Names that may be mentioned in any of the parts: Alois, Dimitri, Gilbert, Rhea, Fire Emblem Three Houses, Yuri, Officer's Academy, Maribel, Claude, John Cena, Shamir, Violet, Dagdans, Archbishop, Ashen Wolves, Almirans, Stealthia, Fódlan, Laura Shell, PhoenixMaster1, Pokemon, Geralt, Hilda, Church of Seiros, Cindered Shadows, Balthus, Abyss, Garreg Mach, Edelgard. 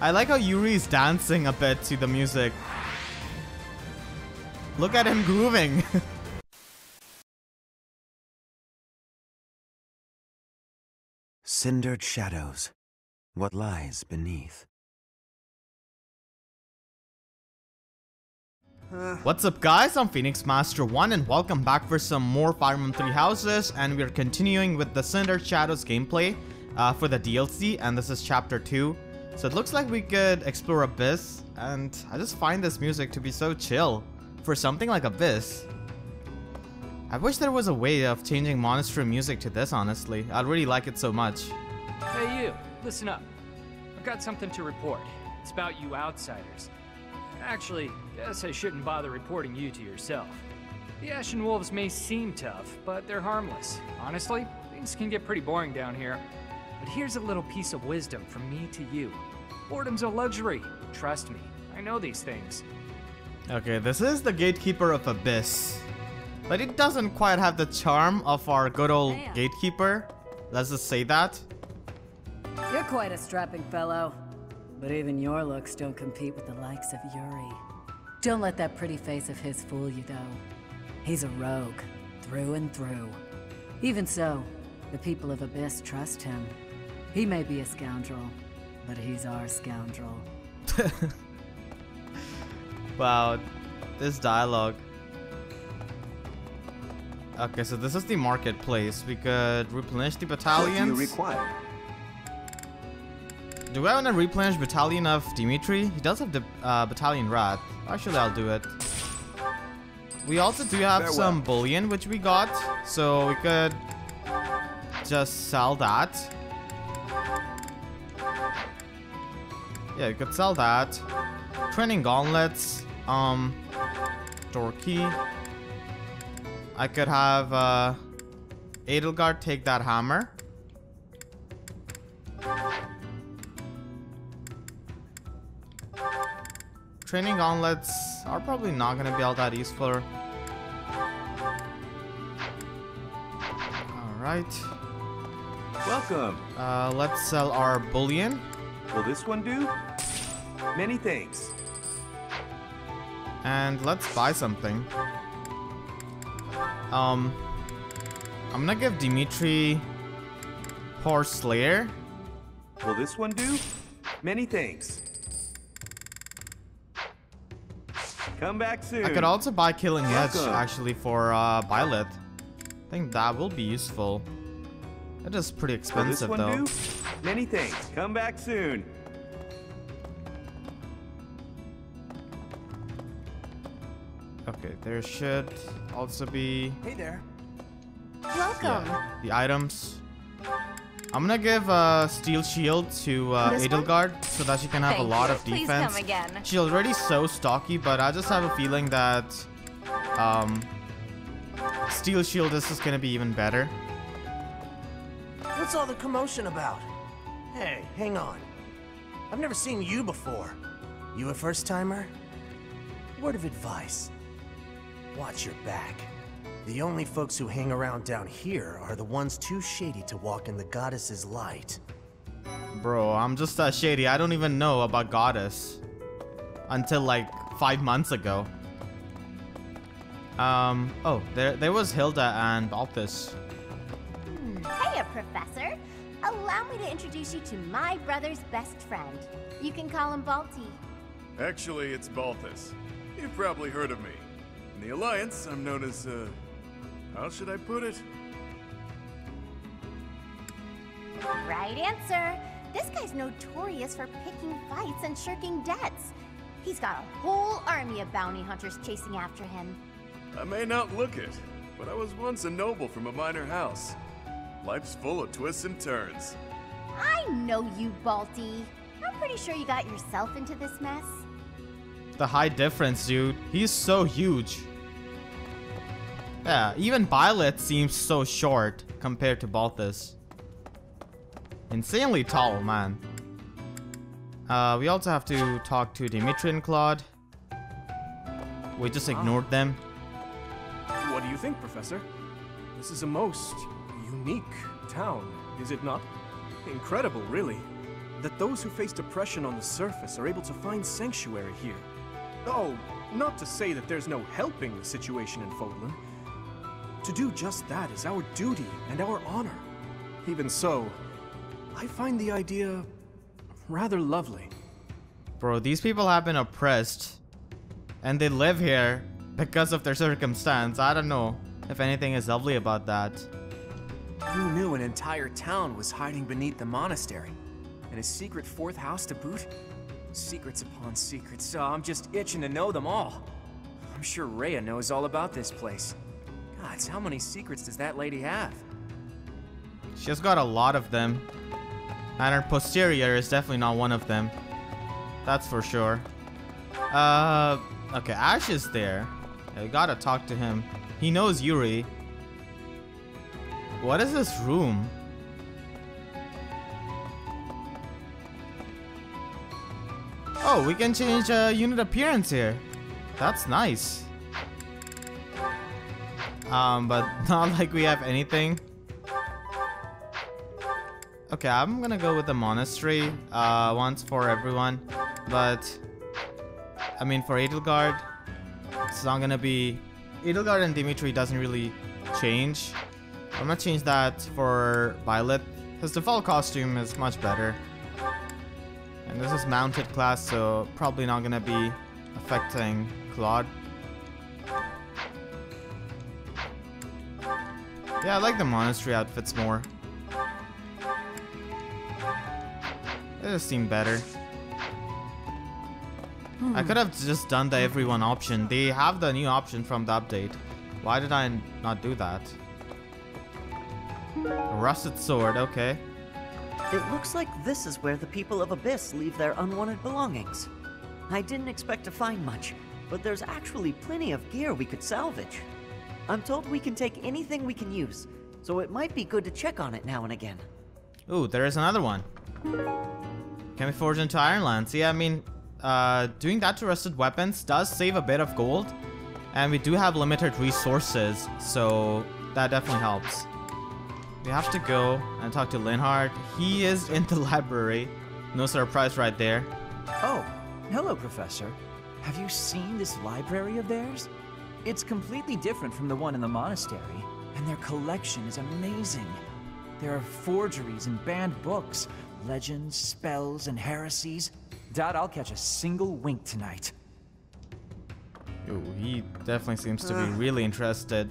I like how Yuri's dancing a bit to the music. Look at him grooving. Cindered Shadows. What lies beneath? What's up guys, I'm PhoenixMaster1 and welcome back for some more Fire Emblem Three Houses, and we're continuing with the Cindered Shadows gameplay for the DLC, and this is chapter 2. So it looks like we could explore Abyss, and I just find this music to be so chill for something like Abyss. I wish there was a way of changing monastery music to this, honestly. I really like it so much. Hey you, listen up. I've got something to report. It's about you outsiders. Actually, guess I shouldn't bother reporting you to yourself. The Ashen Wolves may seem tough, but they're harmless. Honestly, things can get pretty boring down here. But here's a little piece of wisdom from me to you. Boredom's a luxury. Trust me, I know these things. Okay, this is the Gatekeeper of Abyss. But it doesn't quite have the charm of our good old Gatekeeper. Let's just say that. You're quite a strapping fellow. But even your looks don't compete with the likes of Yuri. Don't let that pretty face of his fool you, though. He's a rogue, through and through. Even so, the people of Abyss trust him. He may be a scoundrel, but he's our scoundrel. Wow, this dialogue. Okay, so this is the marketplace. We could replenish the battalions. What do you require? Do I want to replenish battalion of Dimitri? He does have the battalion rat. Actually, I'll do it. We also do have some bullion, which we got. So we could just sell that. Yeah, we could sell that. Training gauntlets. Door key. I could have Edelgard take that hammer. Training gauntlets are probably not going to be all that useful. Alright. Welcome. Let's sell our bullion. Will this one do? Many thanks. And let's buy something. I'm going to give Dimitri Horse Slayer. Will this one do? Many thanks. Come back soon. I could also buy Killing Edge, actually, for Violet. I think that will be useful. It is pretty expensive, though. Many things. Come back soon. Okay, there should also be... Hey there. Welcome. Yeah, the items. I'm gonna give Steel Shield to Edelgard so that she can have a lot of defense. Please come again. She's already so stocky, but I just have a feeling that Steel Shield is just gonna be even better. What's all the commotion about? Hey, hang on. I've never seen you before. You a first-timer? Word of advice. Watch your back. The only folks who hang around down here are the ones too shady to walk in the goddess's light. Bro, I'm just that shady. I don't even know about goddess until like 5 months ago. Oh, there was Hilda and Balthus. Hey, Professor. Allow me to introduce you to my brother's best friend. You can call him Balti. Actually, it's Balthus. You've probably heard of me. In the Alliance, I'm known as how should I put it? Right answer. This guy's notorious for picking fights and shirking debts. He's got a whole army of bounty hunters chasing after him. I may not look it, but I was once a noble from a minor house. Life's full of twists and turns. I know you, Balti. I'm pretty sure you got yourself into this mess. The high difference, dude. He's so huge. Yeah, even Violet seems so short compared to Balthus. Insanely tall, man. We also have to talk to Dimitri and Claude. We just ignored them. What do you think, Professor? This is a most unique town, is it not? Incredible, really. that those who face depression on the surface are able to find sanctuary here. Oh, not to say that there's no helping the situation in Fódlan. To do just that is our duty and our honor. Even so, I find the idea rather lovely. Bro, these people have been oppressed and they live here because of their circumstance. I don't know if anything is lovely about that. Who knew an entire town was hiding beneath the monastery? And a secret fourth house to boot? Secrets upon secrets, so I'm just itching to know them all. I'm sure Rhea knows all about this place. God, how many secrets does that lady have? She's got a lot of them. And her posterior is definitely not one of them. That's for sure. Okay, Ashe is there. I gotta talk to him. He knows Yuri. What is this room? Oh, we can change unit appearance here. That's nice. But not like we have anything. Okay, I'm gonna go with the monastery once for everyone, but I mean for Edelgard, it's not gonna be Edelgard and Dimitri doesn't really change. I'm gonna change that for Violet. His default costume is much better. And this is mounted class, so probably not gonna be affecting Claude. Yeah, I like the monastery outfits more. It just seemed better. I could have just done the everyone option. They have the new option from the update. Why did I not do that? A rusted sword, okay. It looks like this is where the people of Abyss leave their unwanted belongings. I didn't expect to find much, but there's actually plenty of gear we could salvage. I'm told we can take anything we can use, so it might be good to check on it now and again. Ooh, there is another one. Can we forge into Ironlands? Yeah, I mean, doing that to rusted weapons does save a bit of gold. And we do have limited resources, so that definitely helps. We have to go and talk to Linhardt. He is in the library. No surprise right there. Oh, hello, Professor. Have you seen this library of theirs? It's completely different from the one in the monastery, and their collection is amazing. There are forgeries and banned books, legends, spells, and heresies. Doubt I'll catch a single wink tonight. Ooh, he definitely seems to be really interested.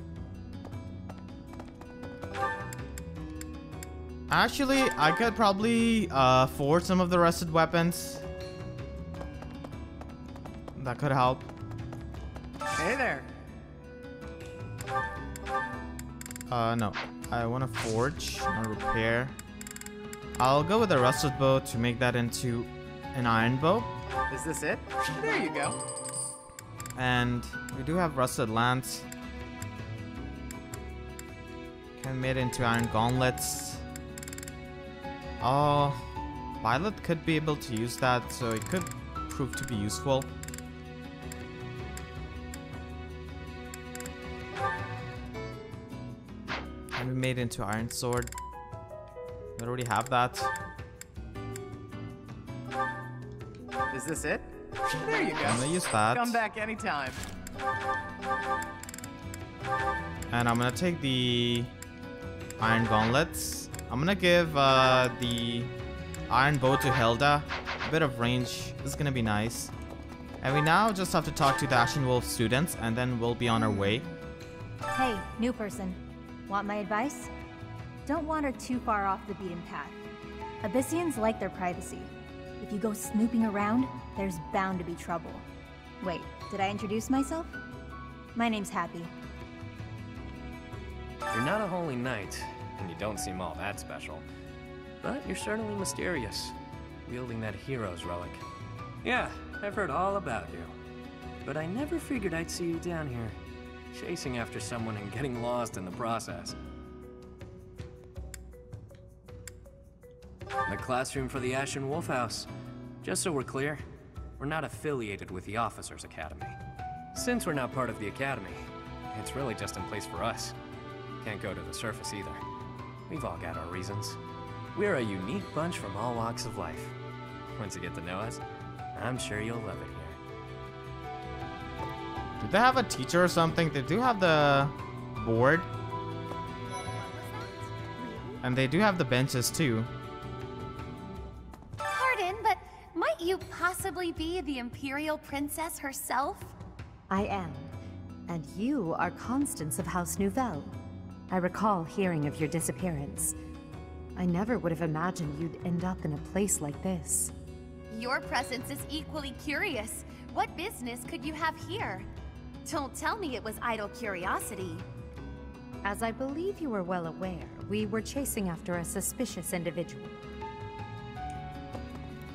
Actually, I could probably forge some of the rusted weapons. That could help. Hey there. No. I want to forge, I want to repair. I'll go with a rusted bow to make that into an iron bow. Is this it? There you go. And we do have rusted lance. Can make it into iron gauntlets. Oh, Violet could be able to use that, so it could prove to be useful. We made into iron sword. I already have that. Is this it? There you go. I'm gonna use that. Come back anytime. And I'm gonna take the iron gauntlets. I'm gonna give the iron bow to Hilda. A bit of range is gonna be nice. And we now just have to talk to the Ashen Wolf students, and then we'll be on our way. Hey, new person. Want my advice? Don't wander too far off the beaten path. Abyssians like their privacy. If you go snooping around, there's bound to be trouble. Wait, did I introduce myself? My name's Hapi. You're not a holy knight, and you don't seem all that special. But you're certainly mysterious, wielding that hero's relic. Yeah, I've heard all about you. But I never figured I'd see you down here. Chasing after someone and getting lost in the process. The classroom for the Ashen Wolf House. Just so we're clear, we're not affiliated with the Officers Academy. Since we're not part of the Academy, it's really just in place for us. Can't go to the surface either. We've all got our reasons. We're a unique bunch from all walks of life. Once you get to know us, I'm sure you'll love it here. Do they have a teacher or something? They do have the board. And they do have the benches too. Pardon, but might you possibly be the Imperial Princess herself? I am. And you are Constance of House Nouvelle. I recall hearing of your disappearance. I never would have imagined you'd end up in a place like this. Your presence is equally curious. What business could you have here? Don't tell me it was idle curiosity. As I believe you were well aware, we were chasing after a suspicious individual.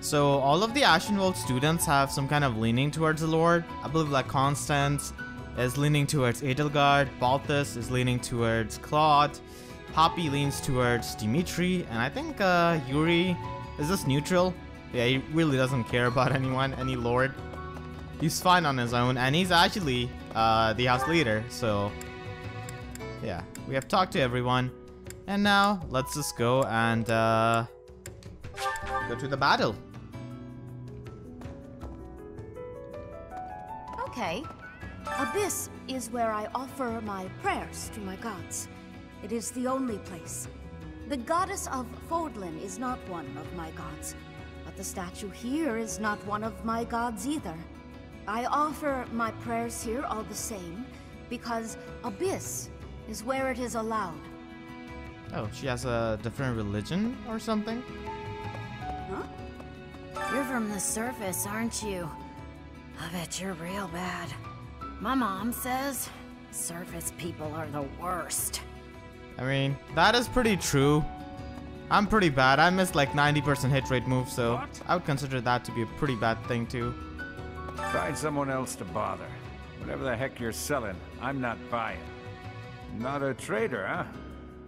So all of the Ashenwald students have some kind of leaning towards the Lord. I believe like Constance is leaning towards Edelgard, Balthus is leaning towards Claude, Hapi leans towards Dimitri, and I think Yuri is just neutral. Yeah, he really doesn't care about anyone, any lord. He's fine on his own, and he's actually the house leader, so... yeah, we have talked to everyone. And now, let's just go and go to the battle. Okay. Abyss is where I offer my prayers to my gods. It is the only place. The goddess of Fódlan is not one of my gods. But the statue here is not one of my gods either. I offer my prayers here all the same, because Abyss is where it is allowed. Oh, she has a different religion or something? Huh? You're from the surface, aren't you? I bet you're real bad. My mom says surface people are the worst. I mean, that is pretty true. I'm pretty bad. I missed like 90% hit rate move, so what? I would consider that to be a pretty bad thing too. Find someone else to bother. Whatever the heck you're selling, I'm not buying. Not a trader, huh?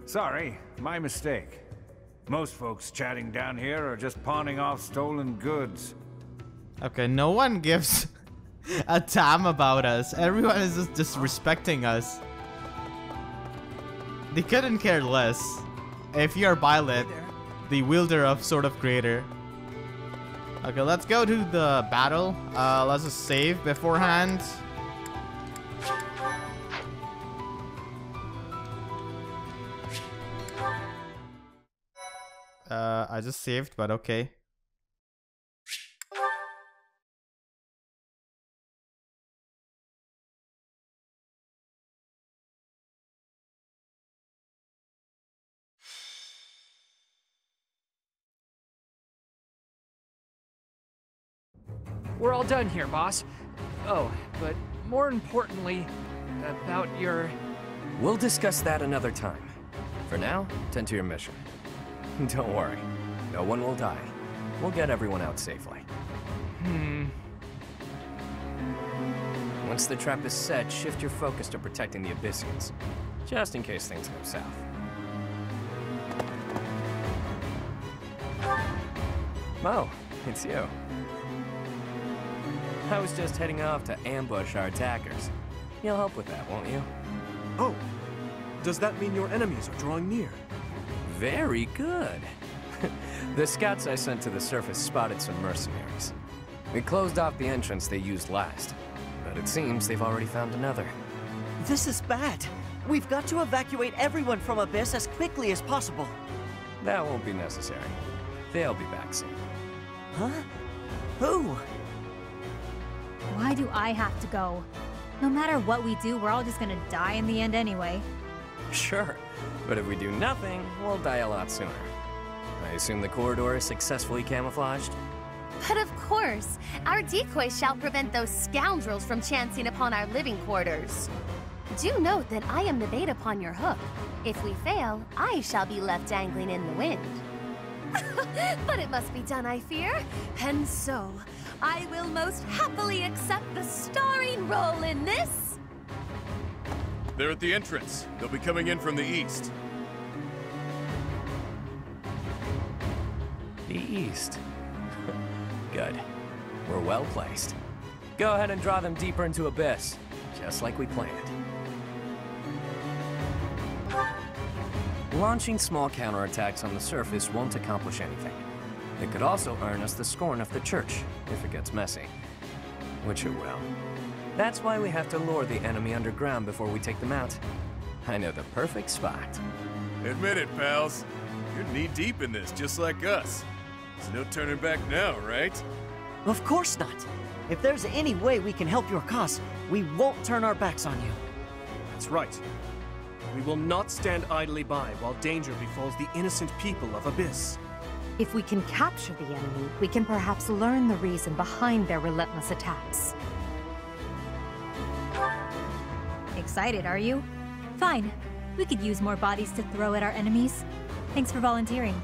Sorry, my mistake. Most folks chatting down here are just pawning off stolen goods. Okay, no one gives a damn about us. Everyone is just disrespecting us. They couldn't care less. If you're Violet, the wielder of Sword of Creator. Okay, let's go to the battle. Let's just save beforehand. I just saved, but okay. We're all done here, boss. Oh, but more importantly, about your... We'll discuss that another time. For now, tend to your mission. Don't worry. No one will die. We'll get everyone out safely. Once the trap is set, shift your focus to protecting the Abyssians. Just in case things go south. Oh, it's you. I was just heading off to ambush our attackers. You'll help with that, won't you? Oh, does that mean your enemies are drawing near? Very good. The scouts I sent to the surface spotted some mercenaries. We closed off the entrance they used last, but it seems they've already found another. This is bad. We've got to evacuate everyone from Abyss as quickly as possible. That won't be necessary. They'll be back soon. Huh? Who? Why do I have to go? No matter what we do, we're all just gonna die in the end anyway. Sure, but if we do nothing, we'll die a lot sooner. I assume the corridor is successfully camouflaged? But of course! Our decoy shall prevent those scoundrels from chancing upon our living quarters. Do note that I am the bait upon your hook. If we fail, I shall be left dangling in the wind. But it must be done, I fear. And so, I will most happily accept the starring role in this. They're at the entrance. They'll be coming in from the east. The east. Good. We're well placed. Go ahead and draw them deeper into Abyss, just like we planned. Launching small counterattacks on the surface won't accomplish anything. It could also earn us the scorn of the church, if it gets messy. Which it will. That's why we have to lure the enemy underground before we take them out. I know the perfect spot. Admit it, pals. You're knee-deep in this, just like us. There's no turning back now, right? Of course not. If there's any way we can help your cause, we won't turn our backs on you. That's right. We will not stand idly by while danger befalls the innocent people of Abyss. If we can capture the enemy, we can perhaps learn the reason behind their relentless attacks. Excited, are you? Fine. We could use more bodies to throw at our enemies. Thanks for volunteering.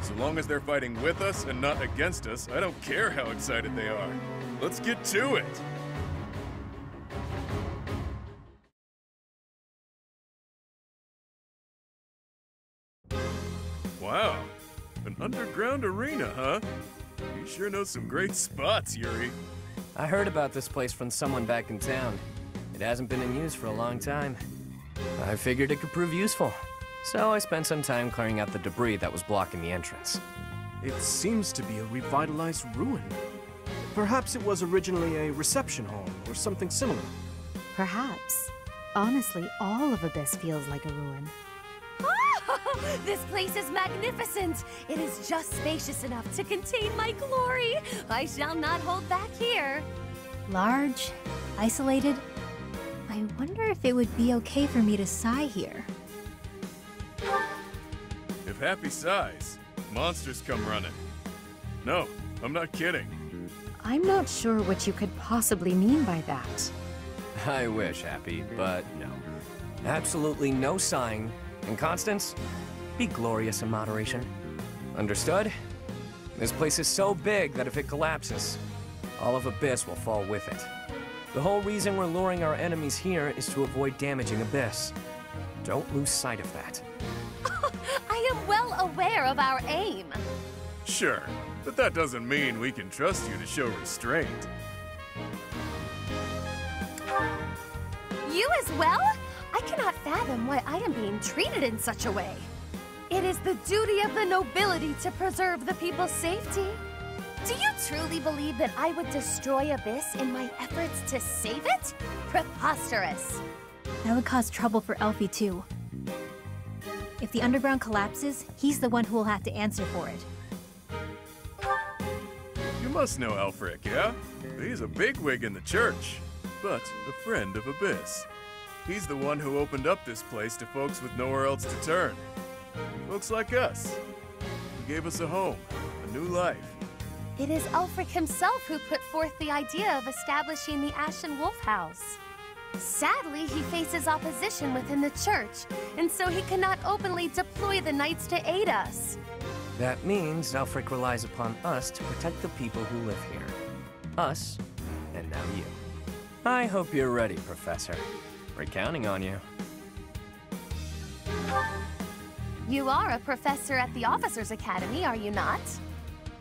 So long as they're fighting with us and not against us, I don't care how excited they are. Let's get to it! Wow. An underground arena, huh? You sure know some great spots, Yuri. I heard about this place from someone back in town. It hasn't been in use for a long time. I figured it could prove useful. So I spent some time clearing out the debris that was blocking the entrance. It seems to be a revitalized ruin. Perhaps it was originally a reception hall or something similar. Perhaps. Honestly, all of Abyss feels like a ruin. Oh, this place is magnificent! It is just spacious enough to contain my glory! I shall not hold back here! Large, isolated. I wonder if it would be okay for me to sigh here. If Hapi sighs, monsters come running. No, I'm not kidding. I'm not sure what you could possibly mean by that. I wish, Hapi, but no. Absolutely no sighing. And Constance, be glorious in moderation. Understood? This place is so big that if it collapses, all of Abyss will fall with it. The whole reason we're luring our enemies here is to avoid damaging Abyss. Don't lose sight of that. I am well aware of our aim. Sure, but that doesn't mean we can trust you to show restraint. You as well? I cannot fathom why I am being treated in such a way. It is the duty of the nobility to preserve the people's safety. Do you truly believe that I would destroy Abyss in my efforts to save it? Preposterous! That would cause trouble for Elfie, too. If the underground collapses, he's the one who will have to answer for it. You must know Elfric, yeah? He's a bigwig in the church, but a friend of Abyss. He's the one who opened up this place to folks with nowhere else to turn. Folks like us. He gave us a home, a new life. It is Elfric himself who put forth the idea of establishing the Ashen Wolf House. Sadly, he faces opposition within the church, and so he cannot openly deploy the knights to aid us. That means Elfric relies upon us to protect the people who live here. Us, and now you. I hope you're ready, Professor. We're counting on you. You are a professor at the Officers' Academy, are you not?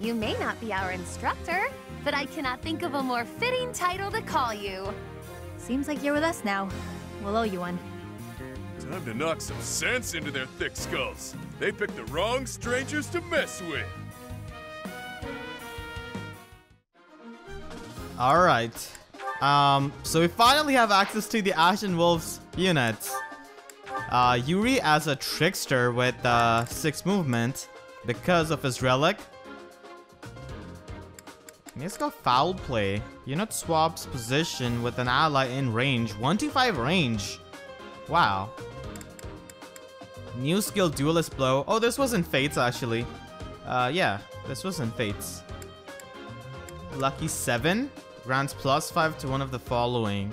You may not be our instructor, but I cannot think of a more fitting title to call you. Seems like you're with us now. We'll owe you one. Time to knock some sense into their thick skulls. They picked the wrong strangers to mess with. All right. So we finally have access to the Ashen Wolves units. Yuri as a trickster with 6 movement because of his relic. It's called Foul Play. Unit swaps position with an ally in range. 125 range. Wow. New skill, Duelist Blow. Oh, this was in Fates, actually. Yeah, this was in Fates. Lucky 7. Grants plus 5 to one of the following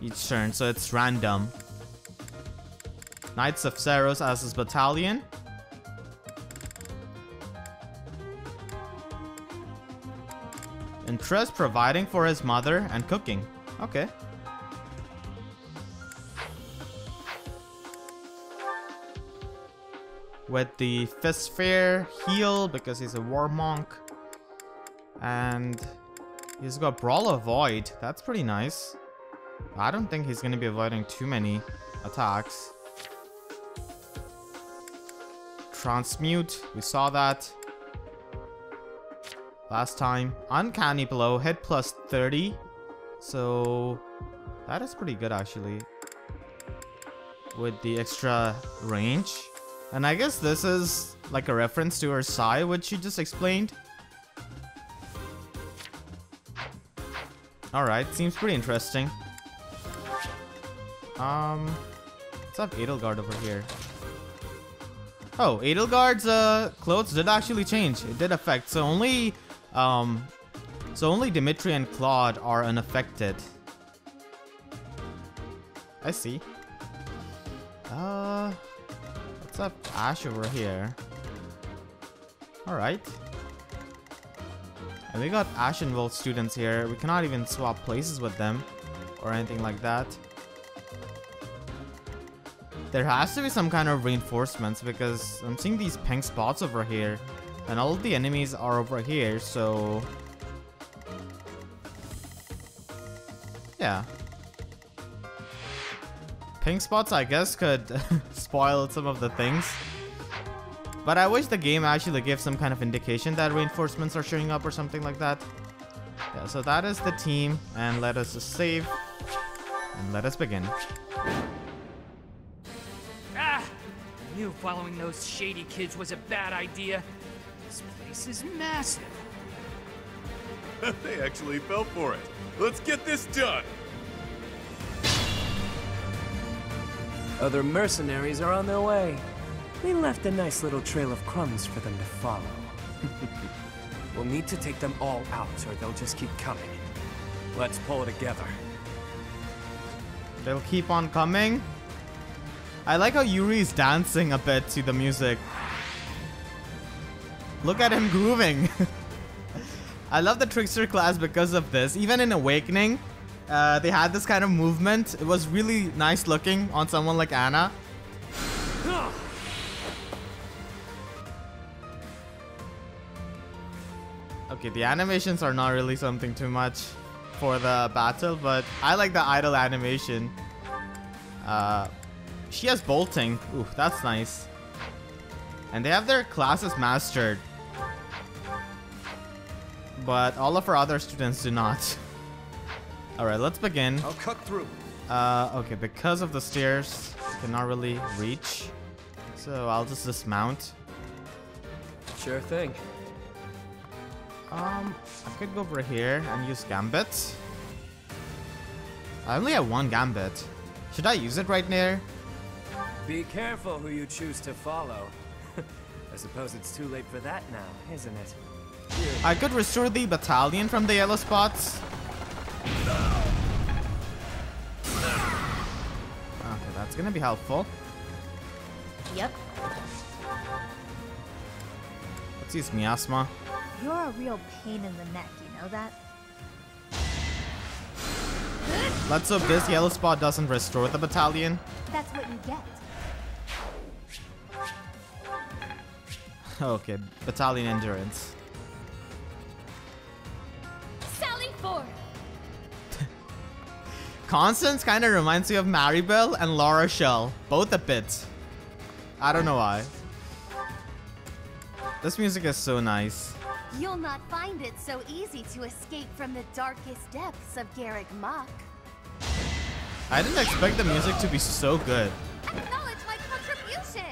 each turn, so it's random. Knights of Seiros as his battalion. Interest, providing for his mother and cooking. Okay. With the Fistfire, heal because he's a war monk. And he's got Brawl Avoid. That's pretty nice. I don't think he's going to be avoiding too many attacks. Transmute. We saw that last time. Uncanny blow. Hit plus 30. So that is pretty good actually. With the extra range. And I guess this is like a reference to her Sai, which she just explained. Alright, seems pretty interesting. Let's have Edelgard over here. Oh, Edelgard's clothes did actually change. It did affect. So only Dimitri and Claude are unaffected. I see. Let's have Ashe over here. Alright. And we got Ashen Wolves students here. We cannot even swap places with them or anything like that. There has to be some kind of reinforcements because I'm seeing these pink spots over here and all of the enemies are over here, so yeah. Pink spots I guess could spoil some of the things. But I wish the game actually gives some kind of indication that reinforcements are showing up or something like that. Yeah, so that is the team, and let us just save and let us begin. I knew following those shady kids was a bad idea. This place is massive. They actually fell for it. Let's get this done. Other mercenaries are on their way. We left a nice little trail of crumbs for them to follow. We'll need to take them all out or they'll just keep coming. Let's pull it together. They'll keep on coming. I like how Yuri's dancing a bit to the music. Look at him grooving. I love the Trickster class because of this. Even in Awakening, they had this kind of movement. It was really nice looking on someone like Anna. Okay, the animations are not really something too much for the battle, but I like the idle animation. She has bolting. Ooh, that's nice. And they have their classes mastered. But all of our other students do not. Alright, let's begin. I'll cut through. Okay, because of the stairs, I cannot really reach. So I'll just dismount. Sure thing. I could go over here and use Gambit. I only have one Gambit. Should I use it right there? Be careful who you choose to follow. I suppose it's too late for that now, isn't it? I could restore the battalion from the yellow spots. Okay, that's gonna be helpful. Yep. Let's use Miasma. You're a real pain in the neck, you know that? Let's hope this yellow spot doesn't restore the battalion. That's what you get. Okay, battalion endurance. Sally Ford. Constance kind of reminds me of Maribel and Laura Shell, both a bit. I don't know why. This music is so nice. You'll not find it so easy to escape from the darkest depths of Garreg Mach. I didn't expect the music to be so good. Acknowledge my contribution.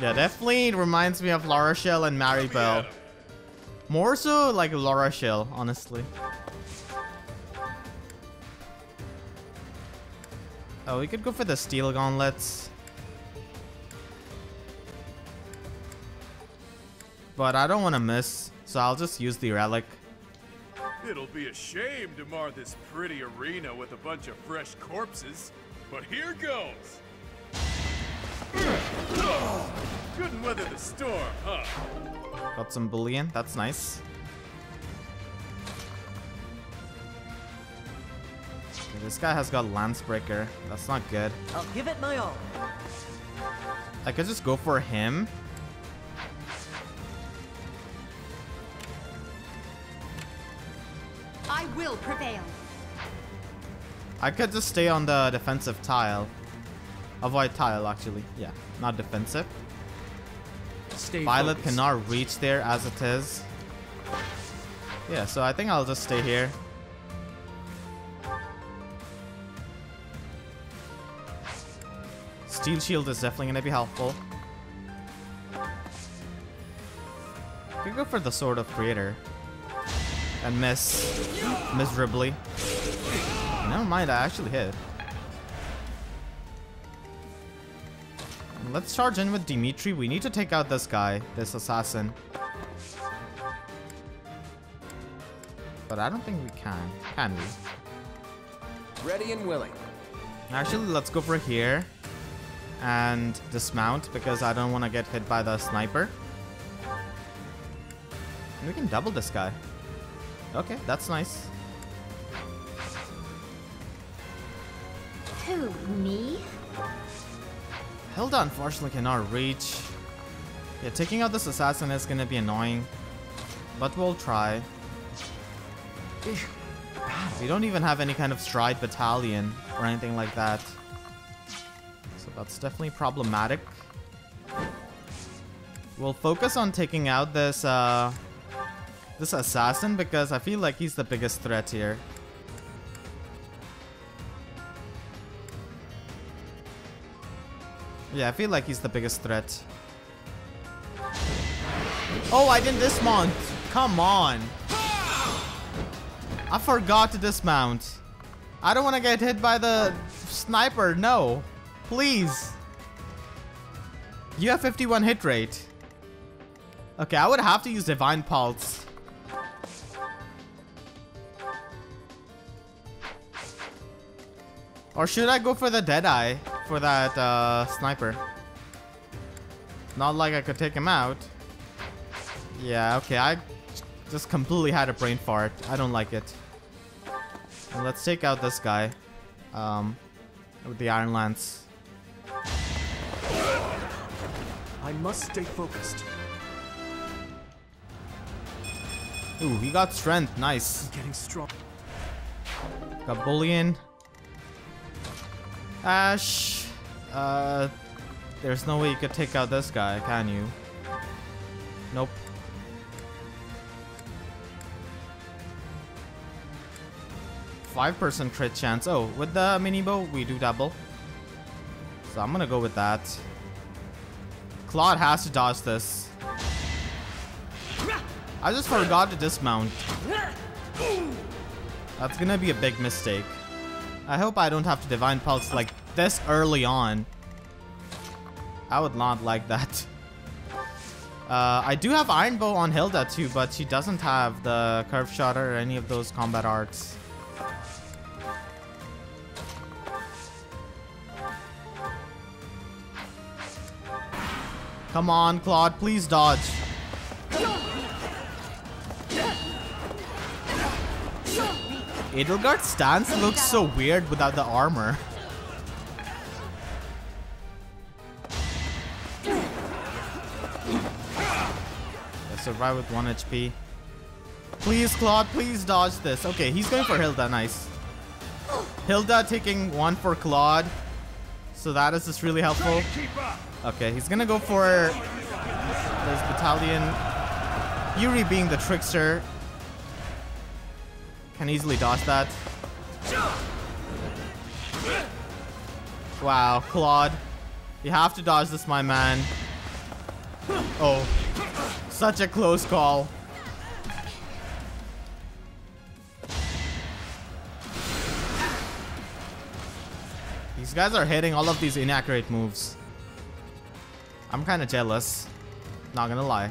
Yeah, definitely reminds me of Laura Shell and Maribel. More so like Laura Shell, honestly. Oh, we could go for the steel gauntlets. But I don't want to miss, so I'll just use the relic. It'll be a shame to mar this pretty arena with a bunch of fresh corpses, but here goes. Couldn't weather the storm, huh? Got some bullion, that's nice. Okay, this guy has got Lancebreaker, that's not good. I'll give it my all. I could just go for him. I will prevail. I could just stay on the defensive tile. Avoid tile, actually. Yeah. not defensive. Violet cannot reach there as it is. Yeah, so I think I'll just stay here. Steel shield is definitely going to be helpful. I could go for the Sword of Creator and miss miserably. Never mind, I actually hit. Let's charge in with Dimitri. We need to take out this guy, this assassin. But I don't think we can. Can we? Ready and willing. Actually, let's go for here and dismount because I don't want to get hit by the sniper. And we can double this guy. Okay, that's nice. Who, me? Hilda unfortunately cannot reach. Yeah, taking out this assassin is gonna be annoying, but we'll try. We don't even have any kind of stride battalion or anything like that, so that's definitely problematic. We'll focus on taking out this this assassin because I feel like he's the biggest threat here. Yeah, I feel like he's the biggest threat. Oh, I didn't dismount. Come on. I forgot to dismount. I don't want to get hit by the sniper. No. Please. You have 51 hit rate. Okay, I would have to use Divine Pulse. Or should I go for the Deadeye? For that sniper. Not like I could take him out. Yeah, okay, I just completely had a brain fart. I don't like it. And let's take out this guy with the Iron Lance. I must stay focused. Ooh, he got strength. Nice. I'm getting strong. Got bullion. Ashe. There's no way you could take out this guy, can you? Nope. .5% crit chance. Oh, with the mini bow, we do double. So I'm gonna go with that. Claude has to dodge this. I just forgot to dismount. That's gonna be a big mistake. I hope I don't have to Divine Pulse like this early on. I would not like that. I do have Iron Bow on Hilda too, but she doesn't have the Curve Shot or any of those combat arts. Come on, Claude, please dodge. Edelgard's stance looks so weird without the armor. Survive with 1 HP. Please, Claude, please dodge this. Okay, he's going for Hilda. Nice. Hilda taking 1 for Claude. So that is just really helpful. Okay, he's gonna go for this battalion. Yuri being the trickster can easily dodge that. Wow, Claude. You have to dodge this, my man. Oh. Such a close call. These guys are hitting all of these inaccurate moves. I'm kind of jealous. Not gonna lie.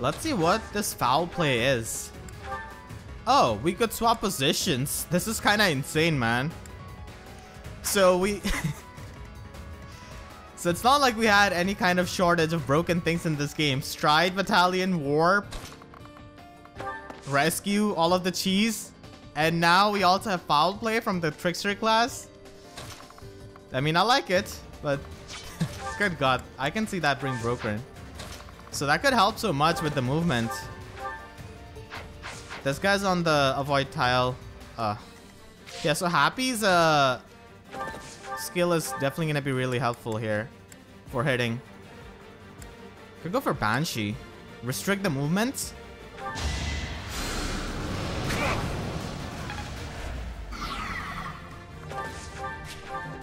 Let's see what this foul play is. Oh, we could swap positions. This is kind of insane, man. So we... So it's not like we had any kind of shortage of broken things in this game. Stride, Battalion, Warp, Rescue, all of the cheese. And now we also have Foul Play from the Trickster class. I mean, I like it, but good God, I can see that being broken. So that could help so much with the movement. This guy's on the Avoid tile. Yeah, so Hapi's skill is definitely gonna be really helpful here for hitting. Could go for Banshee. Restrict the movement.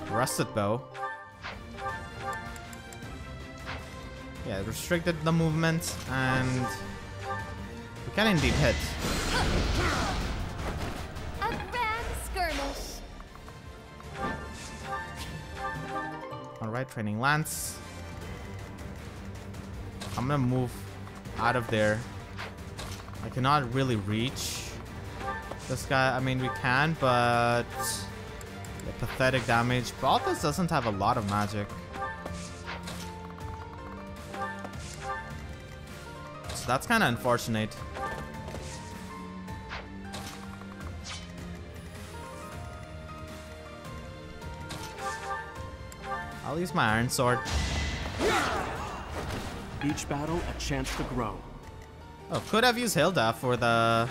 Rusted Bow. Yeah, restricted the movement, and we can indeed hit. A grand skirmish. All right, training lance. I'm gonna move out of there. I cannot really reach this guy. I mean, we can, but the pathetic damage. Balthus doesn't have a lot of magic. So that's kind of unfortunate. I'll use my iron sword. Each battle a chance to grow. Oh, could have used Hilda for the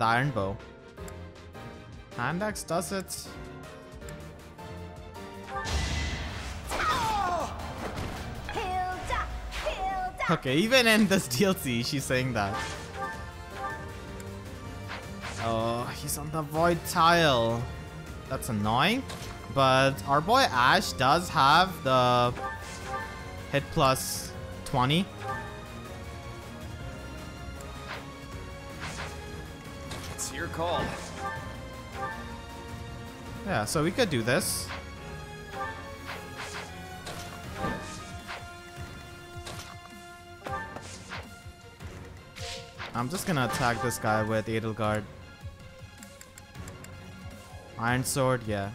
iron bow. Hand axe does it. Hilda, Hilda. Okay, even in this DLC, she's saying that. Oh, he's on the void tile. That's annoying. But our boy Ashe does have the hit plus 20. It's your call. Yeah, so we could do this. I'm just gonna attack this guy with Edelgard. Iron Sword, yeah.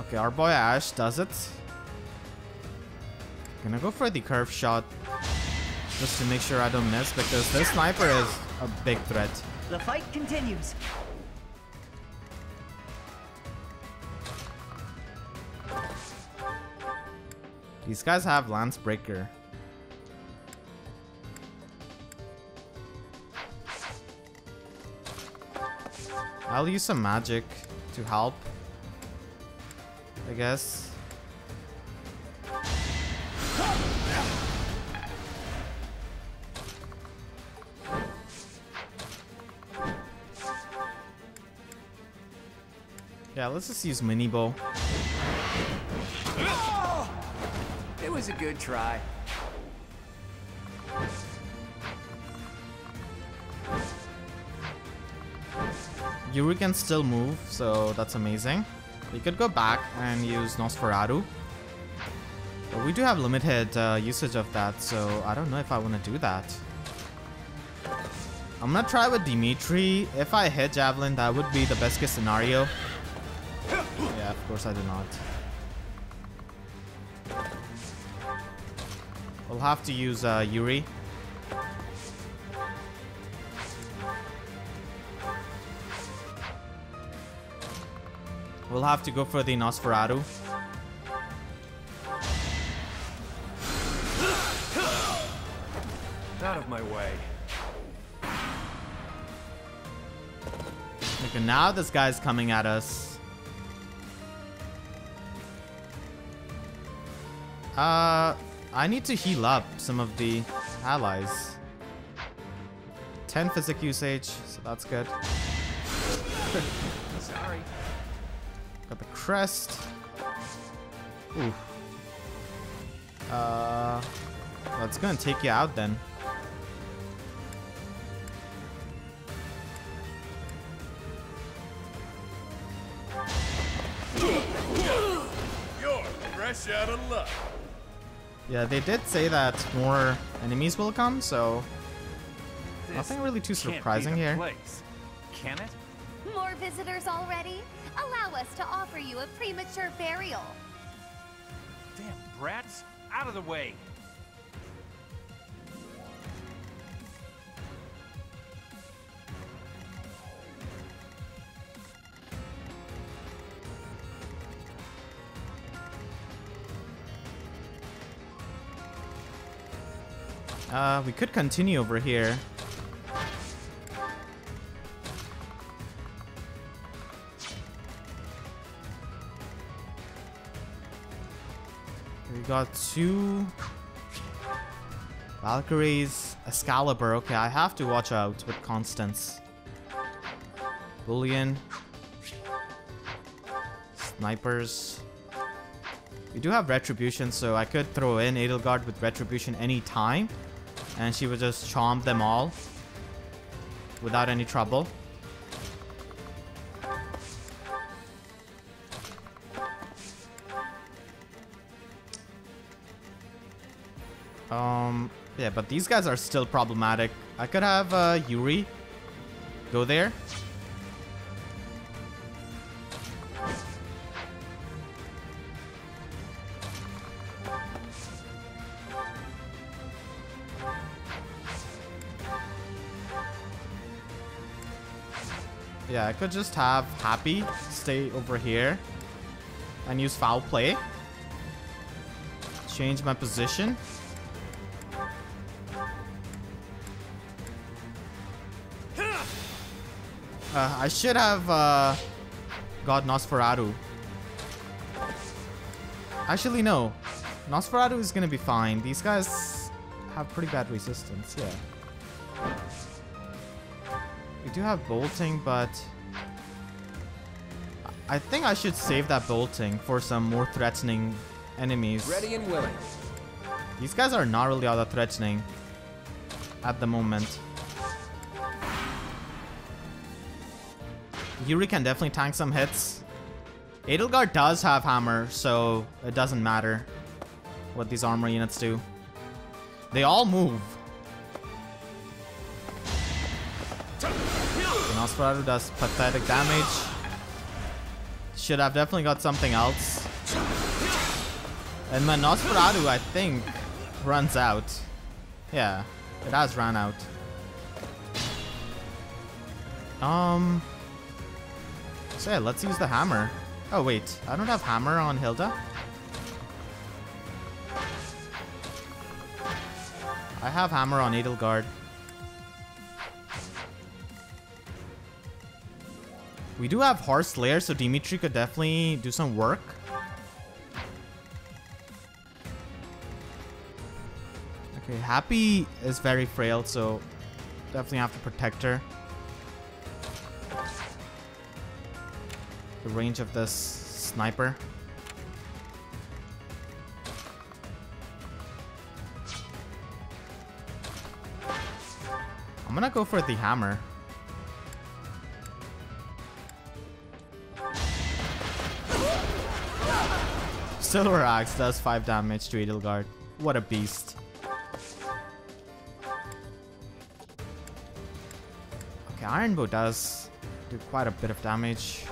Okay, our boy Ashe does it. Gonna go for the curve shot just to make sure I don't miss, because this sniper is a big threat. The fight continues. These guys have Lance Breaker. I'll use some magic to help, I guess. Yeah, let's just use mini bow. It was a good try. Yuri can still move, so that's amazing. We could go back and use Nosferatu. But we do have limited usage of that, so I don't know if I want to do that. I'm gonna try with Dimitri. If I hit Javelin, that would be the best case scenario. Yeah, of course I do not. We'll have to use Yuri. We'll have to go for the Nosferatu. Out of my way. Okay, now this guy's coming at us. I need to heal up some of the allies. 10 physic usage, so that's good. Sorry. Got the crest. Ooh. That's gonna take you out then. You're fresh out of luck. Yeah, they did say that more enemies will come, so this nothing really too surprising here. Place. Can it? More visitors already? Allow us to offer you a premature burial. Damn brats, out of the way. We could continue over here. We got two Valkyries, Excalibur. Okay, I have to watch out with Constance. Bullion. Snipers. We do have Retribution, so I could throw in Edelgard with Retribution anytime. And she would just chomp them all without any trouble. Yeah, but these guys are still problematic. I could have Yuri go there. Yeah, I could just have Hapi stay over here and use Foul Play. Change my position. I should have got Nosferatu. Actually, no. Nosferatu is gonna be fine. These guys have pretty bad resistance, yeah. We do have bolting, but I think I should save that bolting for some more threatening enemies. Ready and willing. These guys are not really all that threatening at the moment. Yuri can definitely tank some hits. Edelgard does have hammer, so it doesn't matter what these armor units do. They all move. Nosferatu does pathetic damage. Should have definitely got something else. And my Nosferatu, I think, runs out. Yeah, it has run out. So yeah, let's use the hammer. Oh wait, I don't have hammer on Hilda. I have hammer on Edelgard. We do have Horse Slayer, so Dimitri could definitely do some work. Okay, Hapi is very frail, so definitely have to protect her. The range of this sniper. I'm gonna go for the hammer. Silver Axe does 5 damage to Edelgard. What a beast. Okay, Iron Bow does do quite a bit of damage.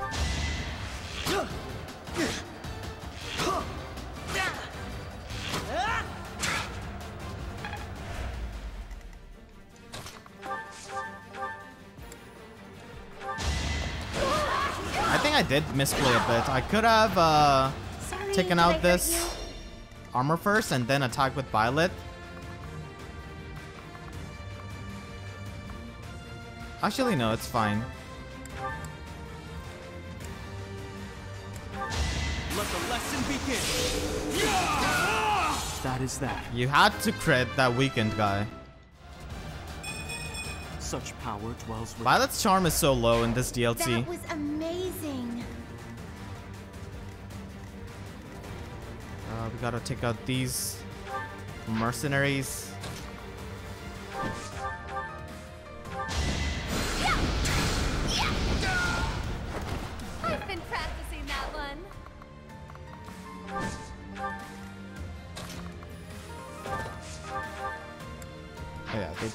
I think I did misplay a bit. I could have taken out this armor first and then attack with Violet. Actually, no, it's fine. That is that. You had to crit that weakened guy. Such power dwells within. Violet's charm is so low in this DLC. That was amazing. We gotta take out these mercenaries.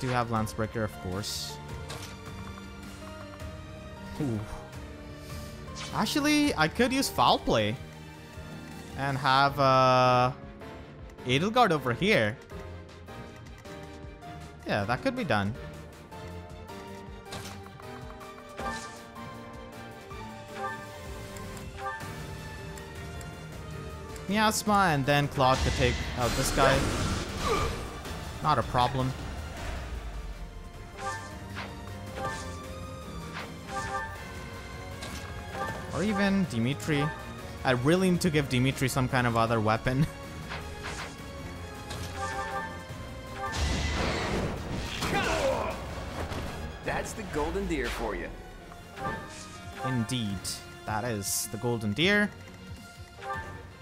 Do have Lancebreaker, of course. Ooh. Actually, I could use Foul Play and have Edelgard over here. Yeah, that could be done. Miasma, and then Claude could take out this guy. Not a problem. Or even Dimitri. I really need to give Dimitri some kind of other weapon. That's the golden deer for you. Indeed. That is the golden deer.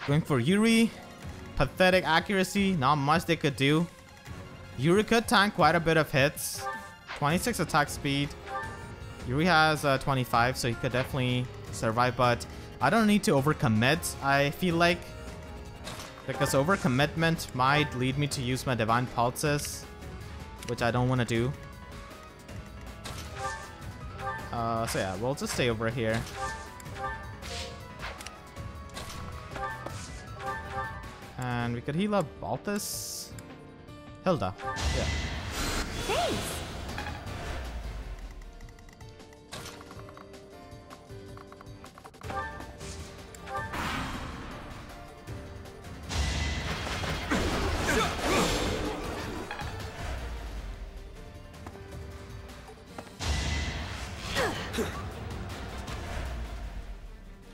Going for Yuri. Pathetic accuracy. Not much they could do. Yuri could tank quite a bit of hits. 26 attack speed. Yuri has 25, so he could definitely survive, but I don't need to overcommit, I feel like. Because overcommitment might lead me to use my Divine Pulses, which I don't want to do. So yeah, we'll just stay over here. And we could heal up Balthus. Hilda. Yeah. Thanks.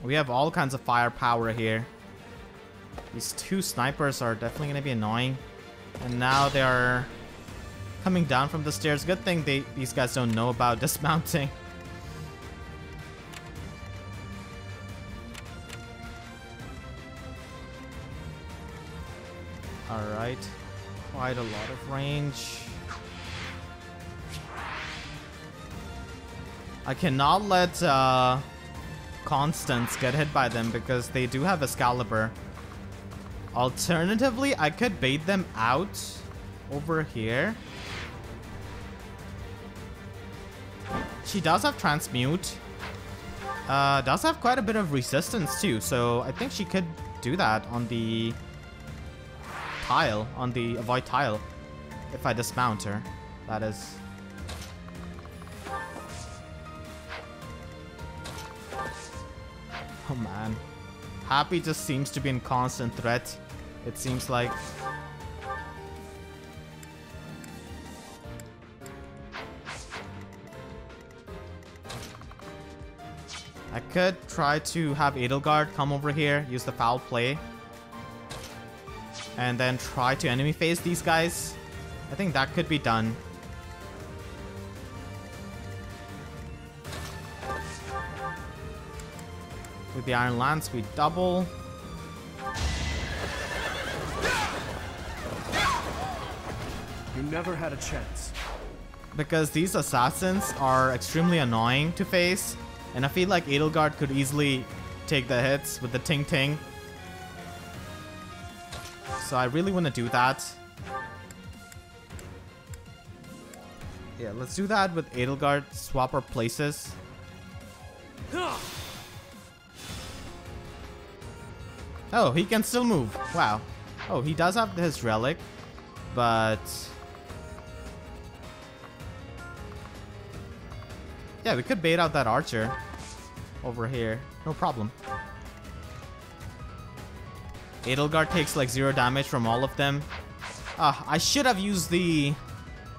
We have all kinds of firepower here. These two snipers are definitely going to be annoying. And now they are coming down from the stairs. Good thing these guys don't know about dismounting. Alright. Quite a lot of range. I cannot let... Constance get hit by them because they do have Excalibur. Alternatively, I could bait them out over here. She does have Transmute. Does have quite a bit of resistance too, so I think she could do that on the tile, on the avoid tile, if I dismount her. That is... Oh man, Hapi just seems to be in constant threat, it seems like. I could try to have Edelgard come over here, use the foul play, and then try to enemy phase these guys. I think that could be done. With the Iron Lance, we double. You never had a chance. Because these assassins are extremely annoying to face, and I feel like Edelgard could easily take the hits with the ting ting. So I really want to do that. Yeah, let's do that with Edelgard. Swap our places. Oh, he can still move. Wow. Oh, he does have his relic, but... Yeah, we could bait out that archer over here. No problem. Edelgard takes like 0 damage from all of them. I should have used the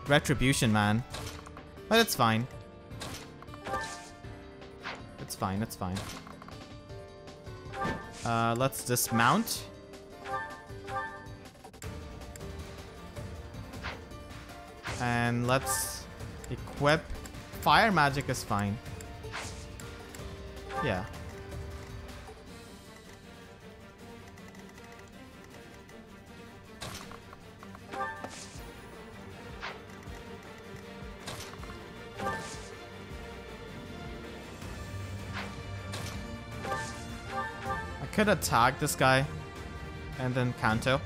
retribution, man. But it's fine. It's fine, it's fine. Let's dismount. And let's equip. Fire magic is fine. Yeah. Could attack this guy and then Kanto.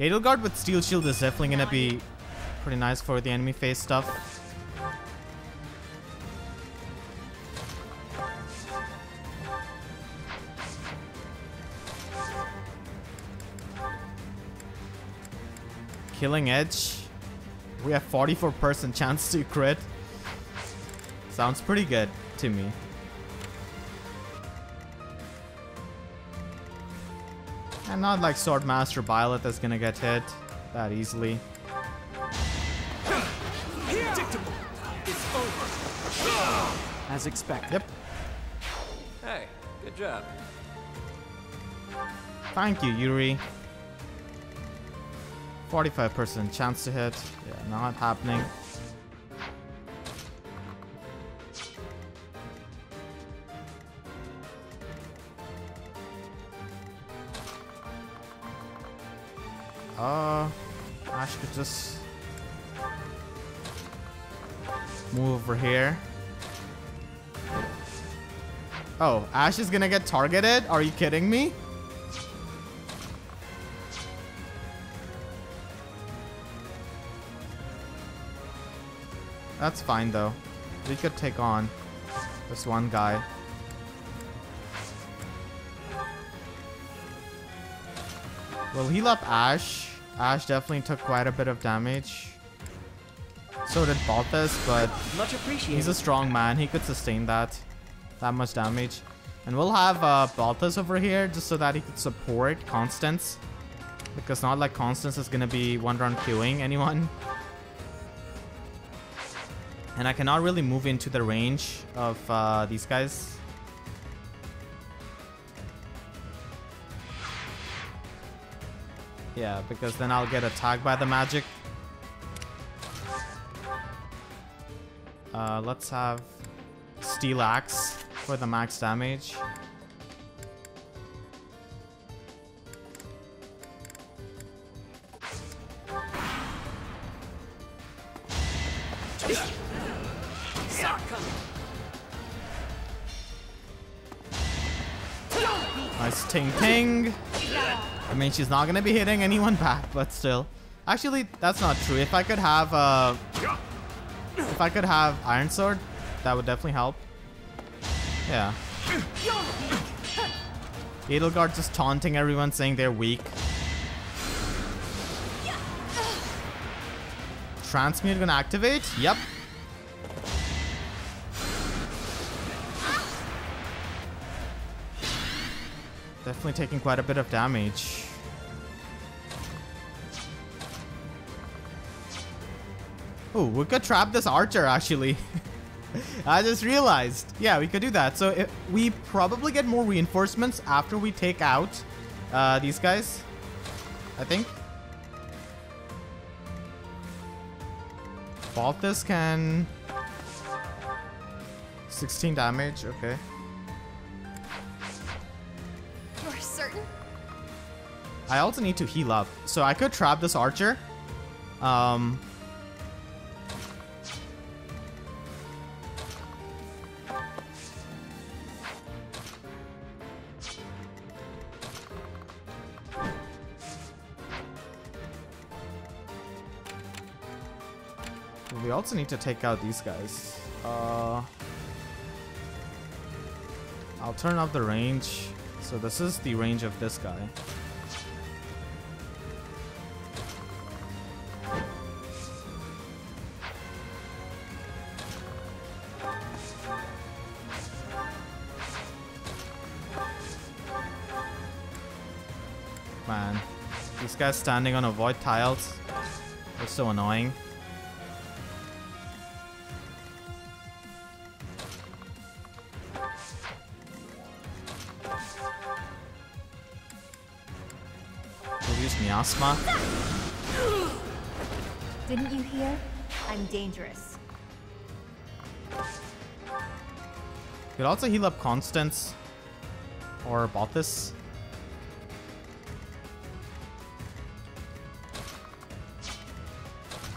Edelgard with Steel Shield is definitely gonna be pretty nice for the enemy phase stuff. Killing Edge. We have 44% chance to crit. Sounds pretty good to me. I'm not like Swordmaster Violet that's gonna get hit that easily. As expected. Yep. Hey, good job. Thank you, Yuri. 45% chance to hit. Yeah, not happening. Ashe could just move over here. Oh, Ashe is gonna get targeted? Are you kidding me? That's fine though. We could take on this one guy. Will heal up Ashe. Ashe definitely took quite a bit of damage. So did Balthus, but he's a strong man. He could sustain that much damage. And we'll have Balthus over here just so that he could support Constance, because not like Constance is gonna be one round queuing anyone. And I cannot really move into the range of these guys. Yeah, because then I'll get attacked by the magic. Let's have Steel Axe for the max damage. Nice ting ting. I mean, she's not gonna be hitting anyone back, but still. Actually, that's not true. If I could have If I could have Iron Sword, that would definitely help. Yeah. Edelgard just taunting everyone, saying they're weak. Transmute gonna activate? Yep. Definitely taking quite a bit of damage. Oh, we could trap this archer, actually. I just realized. Yeah, we could do that. So we probably get more reinforcements after we take out these guys, I think. Balthus can... 16 damage, okay. You're certain? I also need to heal up. So I could trap this archer. We also need to take out these guys. I'll turn up the range. So this is the range of this guy. Man, these guys standing on avoid tiles are so annoying. Miasma. Didn't you hear? I'm dangerous. Could also heal up Constance or Balthus.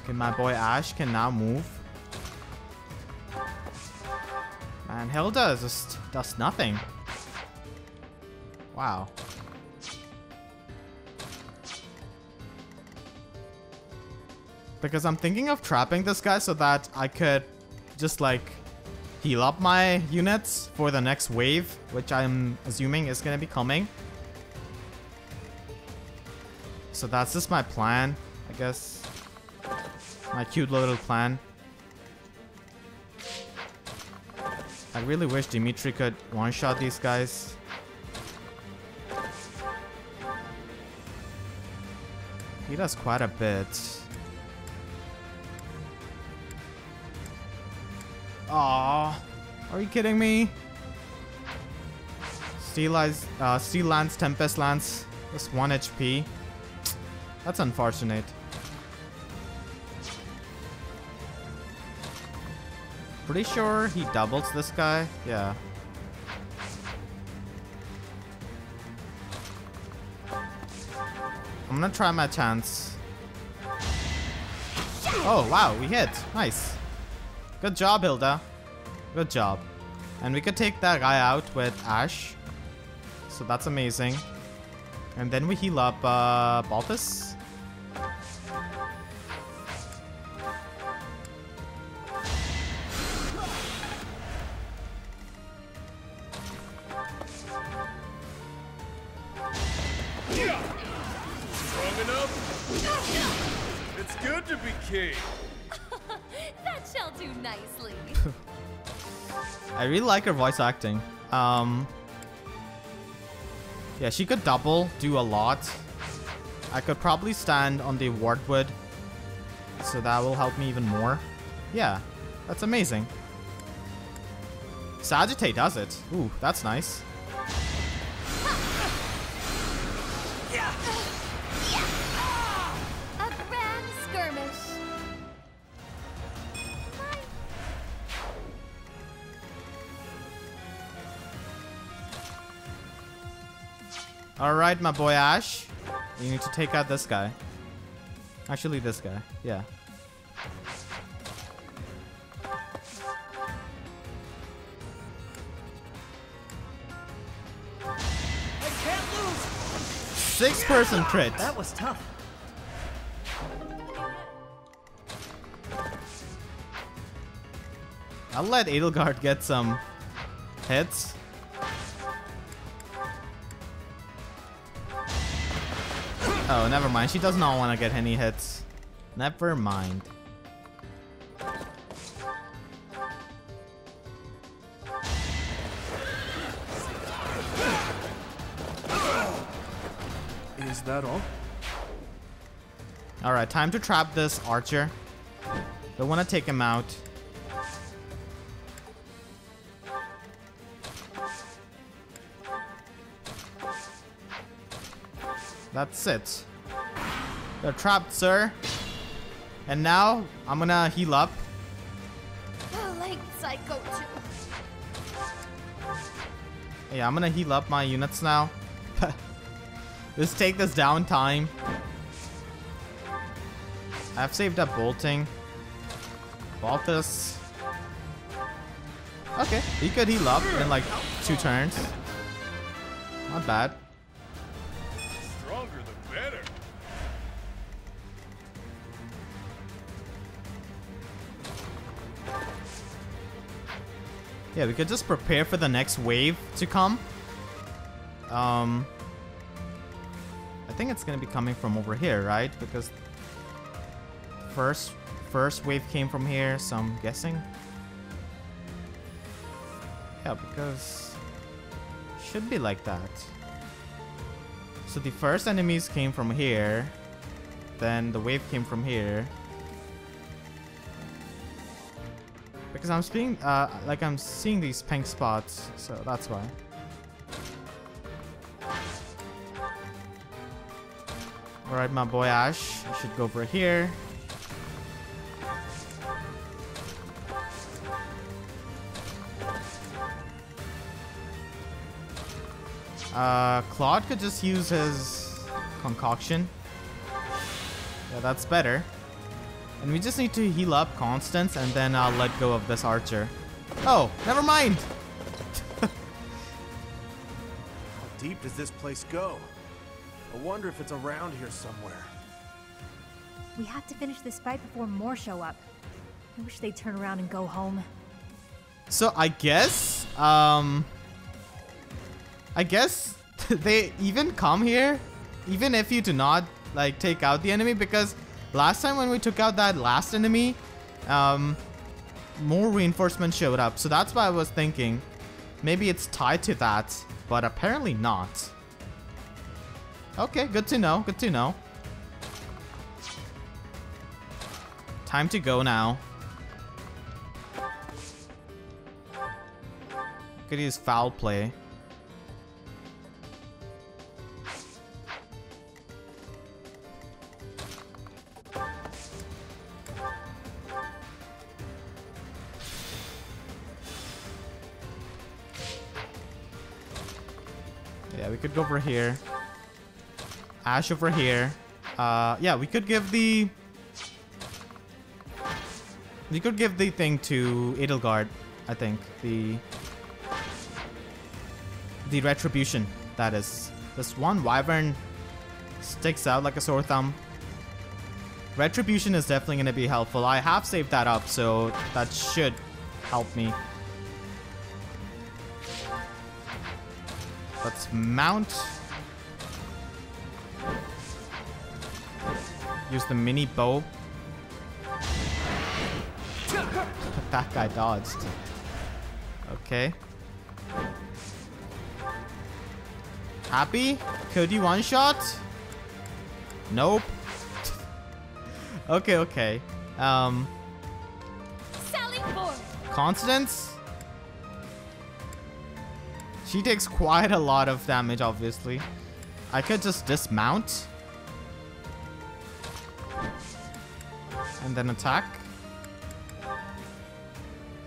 Okay, my boy Ashe can now move. Man, Hilda just does nothing. Wow. Because I'm thinking of trapping this guy so that I could just like heal up my units for the next wave, which I'm assuming is gonna be coming. So that's just my plan, I guess. My cute little plan. I really wish Dimitri could one-shot these guys. He does quite a bit. Aw, are you kidding me? Steel Lance, Tempest Lance. Just 1 HP. That's unfortunate. Pretty sure he doubles this guy. Yeah. I'm gonna try my chance. Oh, wow, we hit. Nice. Good job, Hilda. Good job. And we could take that guy out with Ashe. So that's amazing. And then we heal up Balthus. I really like her voice acting. Yeah, she could double, do a lot. I could probably stand on the wardwood, so that will help me even more. Yeah, that's amazing. Sagittae does it. Ooh, that's nice. A grand skirmish. Alright, my boy Ashe. You need to take out this guy. Actually, this guy. Yeah. I can't lose. 6-person crit. That was tough. I'll let Edelgard get some hits. Oh, never mind. She does not want to get any hits. Never mind. Is that all? Alright, time to trap this archer. Don't want to take him out. That's it. They're trapped, sir. And now I'm gonna heal up. Yeah, I'm gonna heal up my units now. Let's take this downtime. I've saved up bolting. Balthus. Okay, he could heal up in like 2 turns. Not bad. Yeah, we could just prepare for the next wave to come. I think it's gonna be coming from over here, right? Because first wave came from here, so I'm guessing. Yeah, because it should be like that. So the first enemies came from here, then the wave came from here. Because I'm seeing, these pink spots, so that's why. All right, my boy Ashe, I should go over here. Claude could just use his concoction. Yeah, that's better. And we just need to heal up Constance, and then I'll let go of this archer. Oh, never mind! How deep does this place go? I wonder if it's around here somewhere. We have to finish this fight before more show up. I wish they'd turn around and go home. So I guess, they even come here, even if you do not, like, take out the enemy, because last time when we took out that last enemy, more reinforcements showed up. So that's why I was thinking maybe it's tied to that, but apparently not. Okay, good to know, good to know. Time to go now. Could use foul play. Yeah, we could go over here. Ashe over here. Yeah, we could give the... we could give the thing to Edelgard, I think. The retribution, that is. This one wyvern sticks out like a sore thumb. Retribution is definitely going to be helpful. I have saved that up, so that should help me. Let's mount. Use the mini bow. That guy dodged. Okay. Hapi? Could you one shot? Nope. Okay, okay. Constance? She takes quite a lot of damage, obviously. I could just dismount. And then attack.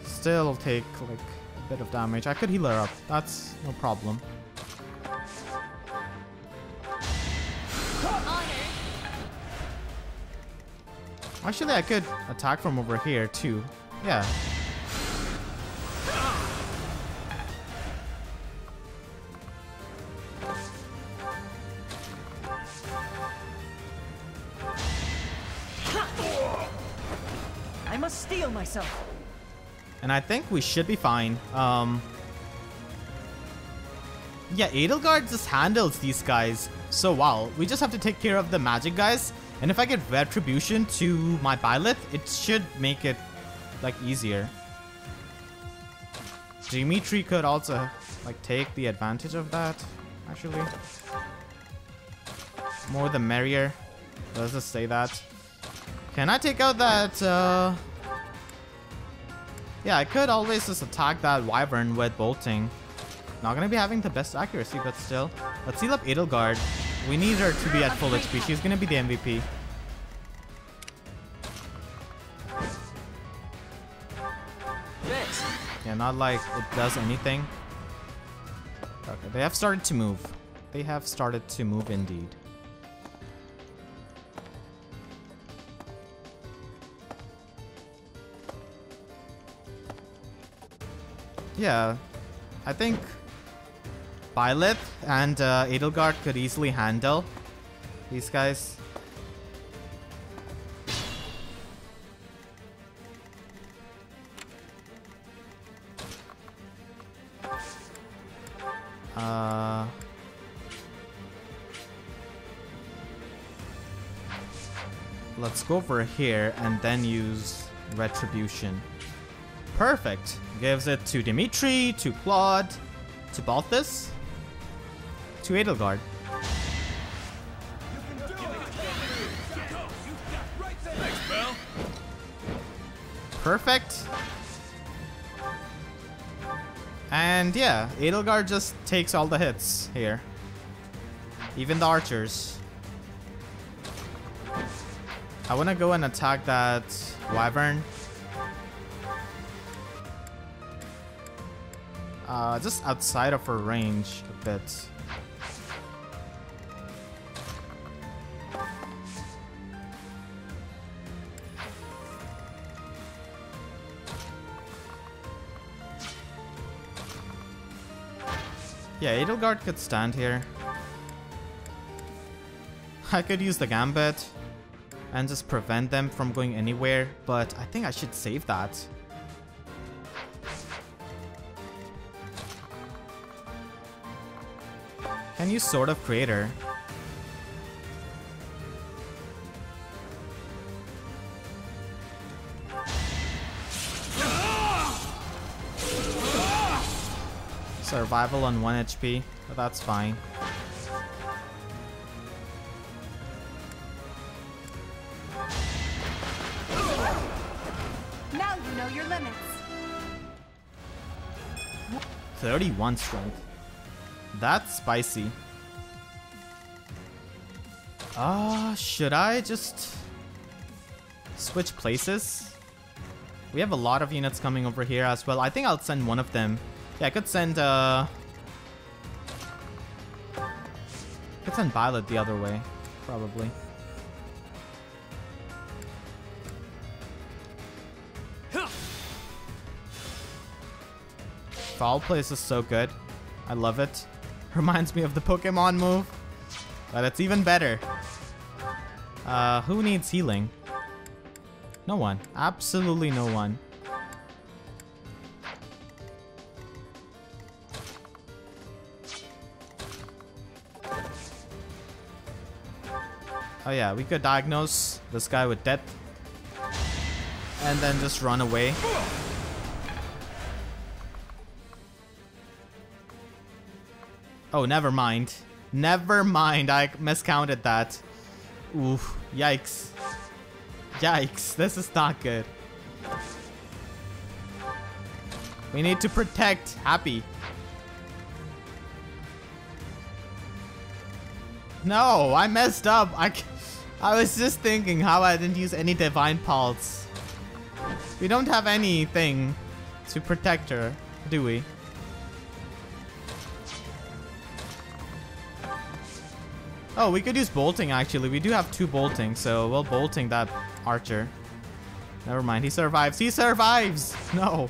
Still take like a bit of damage. I could heal her up. That's no problem. Actually, I could attack from over here too. Yeah. I must steel myself. And I think we should be fine. Yeah, Edelgard just handles these guys so well. We just have to take care of the magic guys. And if I get retribution to my Byleth, it should make it like easier. Dimitri could also like take the advantage of that, actually. More the merrier. Let's just say that. Can I take out that yeah, I could always just attack that wyvern with bolting. Not gonna be having the best accuracy, but still. Let's heal up Edelgard. We need her to be at full HP. She's gonna be the MVP. Yeah, not like it does anything. Okay, they have started to move. They have started to move indeed. Yeah, I think Byleth and Edelgard could easily handle these guys. Let's go over here and then use retribution. Perfect. Gives it to Dimitri, to Claude, to Balthus, to Edelgard. Perfect. And yeah, Edelgard just takes all the hits here. Even the archers. I want to go and attack that wyvern. Just outside of her range a bit. Yeah, Edelgard could stand here. I could use the gambit and just prevent them from going anywhere, but I think I should save that. Can you sort of creator? Survival on 1 HP, but that's fine. Now you know your limits. 31 strength. That's spicy. Should I just switch places? We have a lot of units coming over here as well. I think I'll send one of them. Yeah, I could send Violet the other way, probably. Foul play is just so good. I love it. Reminds me of the Pokemon move, but it's even better. Who needs healing? No one. Absolutely no one. Oh yeah, we could diagnose this guy with death and then just run away. Oh, never mind. Never mind. I miscounted that. Oof. Yikes. Yikes. This is not good. We need to protect Hapi. No, I messed up. I was just thinking how I didn't use any Divine Pulse. We don't have anything to protect her, do we? Oh, we could use bolting actually. We do have two bolting, so we'll bolting that archer. Never mind, he survives. He survives! No.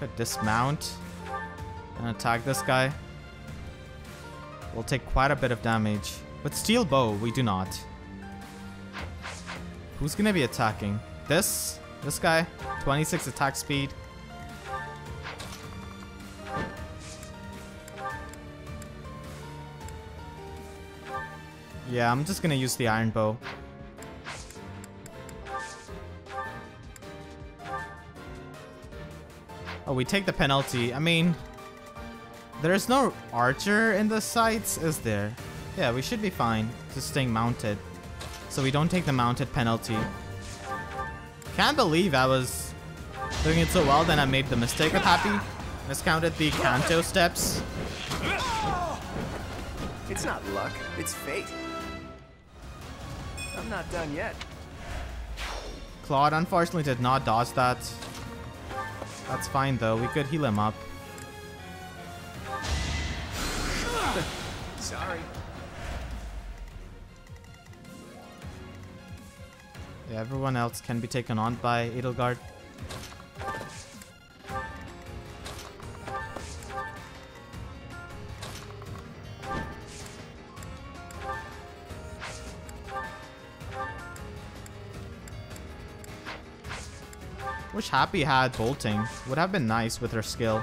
Could dismount and attack this guy. We'll take quite a bit of damage. With steel bow, we do not. Who's gonna be attacking? This guy? 26 attack speed. Yeah, I'm just gonna use the iron bow. Oh, we take the penalty. I mean, there's no archer in the sights, is there? Yeah, we should be fine just staying mounted, so we don't take the mounted penalty. Can't believe I was doing it so well, then I made the mistake with Hapi. Miscounted the Kanto steps. It's not luck, it's fate. I'm not done yet. Claude unfortunately did not dodge that. That's fine though, we could heal him up. Sorry. Yeah, everyone else can be taken on by Edelgard. Wish Hapi had bolting. Would have been nice with her skill.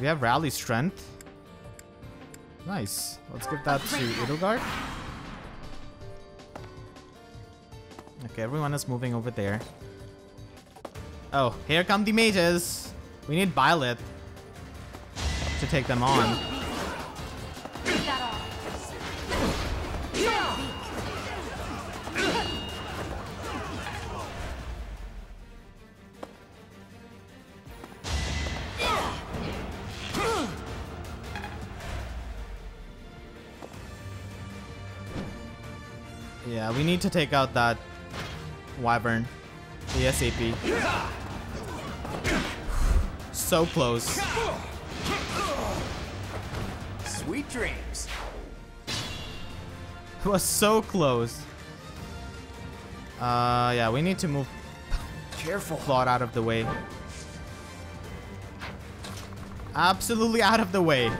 We have rally strength. Nice. Let's give that to Edelgard. Okay, everyone is moving over there. Oh, here come the mages. We need Byleth to take them on. Yeah, we need to take out that wyvern ASAP. So close. Sweet dreams. It was so close. Yeah, we need to move. Careful, Claude, out of the way. Absolutely out of the way.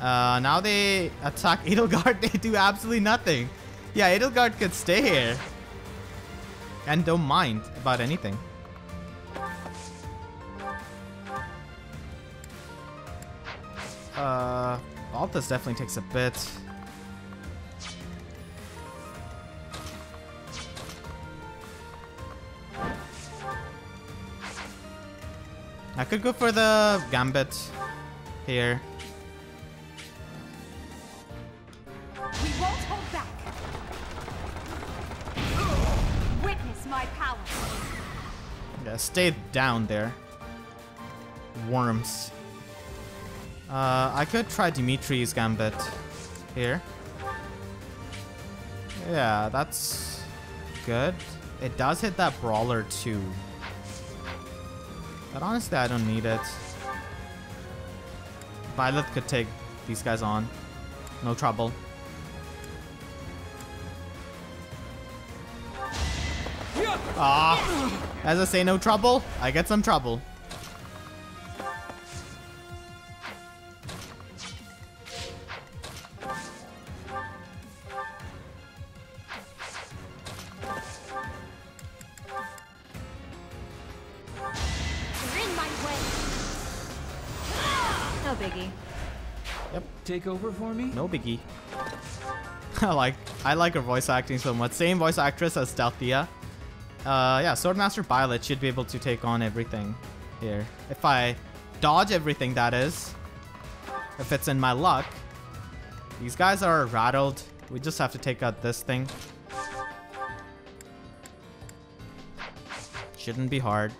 Now they attack Edelgard, they do absolutely nothing. Yeah, Edelgard could stay here and don't mind about anything. Balthus definitely takes a bit. I could go for the gambit here. We won't hold back. Witness my power. Yeah, stay down there. Worms. I could try Dimitri's gambit here. Yeah, that's good. It does hit that brawler too. But honestly, I don't need it. Violet could take these guys on. No trouble. Ah, as I say, no trouble, I get some trouble. Take over for me? No biggie. I like her voice acting so much. Same voice actress as Stealthia. Yeah, Swordmaster Violet should be able to take on everything here. If I dodge everything, that is. If it's in my luck. These guys are rattled. We just have to take out this thing. Shouldn't be hard.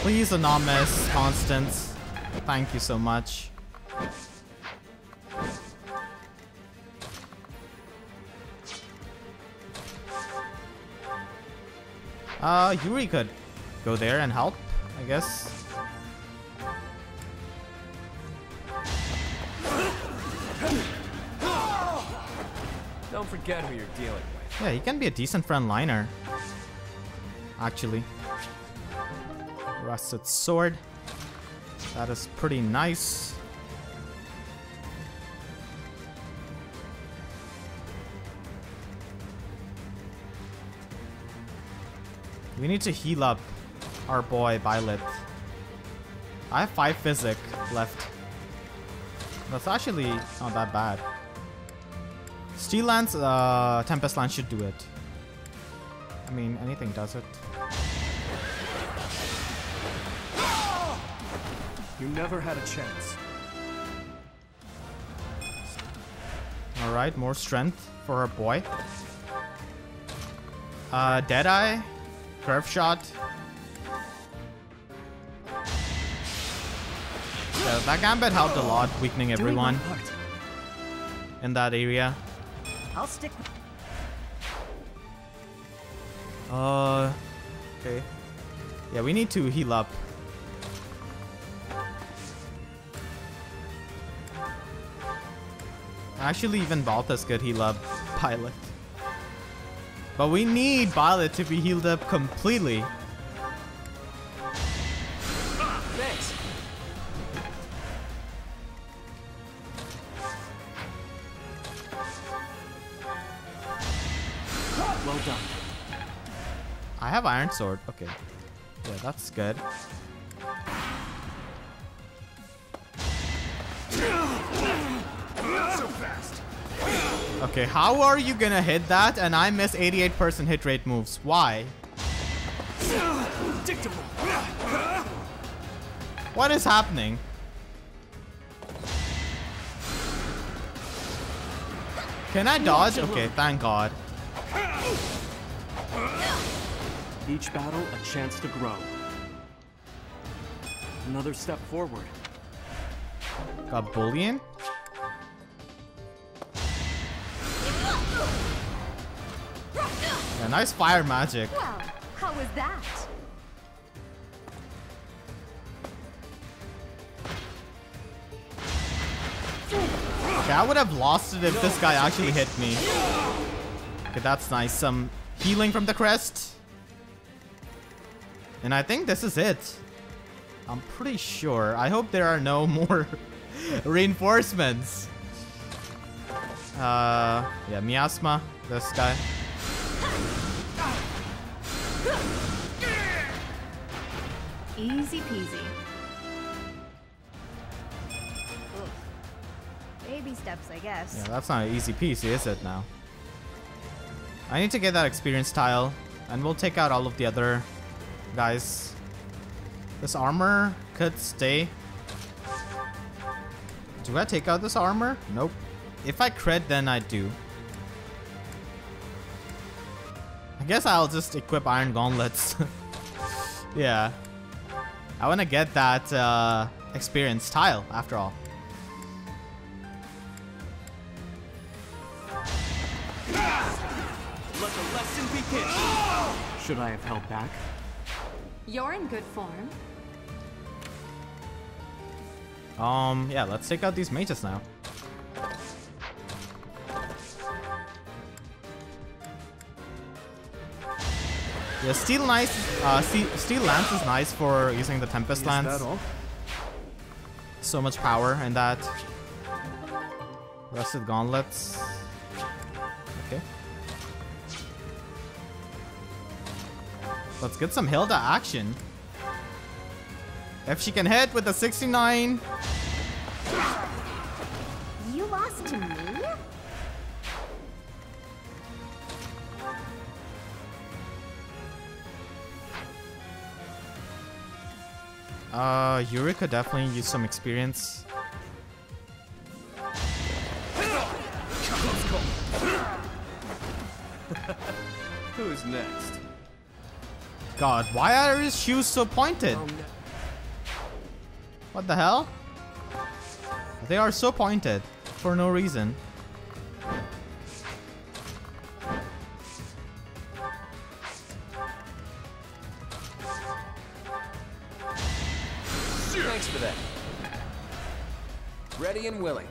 Please, Anonymous, Constance. Thank you so much. Yuri could go there and help, I guess. Don't forget who you're dealing with. Yeah, he can be a decent frontliner, actually. Rusted sword. That is pretty nice. We need to heal up our boy Violet. I have 5 physic left. That's actually not that bad. Steel Lance, Tempest Lance should do it. I mean, anything does it. You never had a chance. Alright, more strength for our boy. Deadeye, curve shot. So that gambit helped a lot, weakening everyone in that area. I'll stick. Okay. Yeah, we need to heal up. Actually, even Balthus could heal up Violet. But we need Violet to be healed up completely. Thanks. Well done. I have Iron Sword. Okay. Yeah, that's good. Okay, how are you gonna hit that and I miss 88% hit rate moves? Why? What is happening? Can I dodge? Okay, thank God. Each battle a chance to grow. Another step forward. Got bullion? Yeah, nice fire magic. Well, how was that? Okay, I would have lost it if this guy actually hit me. Okay, that's nice. Some healing from the crest. And I think this is it. I'm pretty sure. I hope there are no more reinforcements. Yeah, Miasma, this guy. Easy peasy. Baby steps, I guess. Yeah, that's not an easy piece, is it now? I need to get that experience tile, and we'll take out all of the other guys. This armor could stay. Do I take out this armor? Nope. If I crit, then I do. I guess I'll just equip Iron Gauntlets. Yeah. I want to get that experience tile, after all. Let the lesson begin. Should I have held back? You're in good form. Yeah, let's take out these mages now. Yeah, steel nice. Steel lance is nice for using the tempest lance. So much power in that. Rusted gauntlets. Okay. Let's get some Hilda action. If she can hit with a 69. You lost to me? Yuri could definitely use some experience. Who's next? God, why are his shoes so pointed? Oh, no. What the hell? They are so pointed for no reason. Thanks for that. Ready and willing.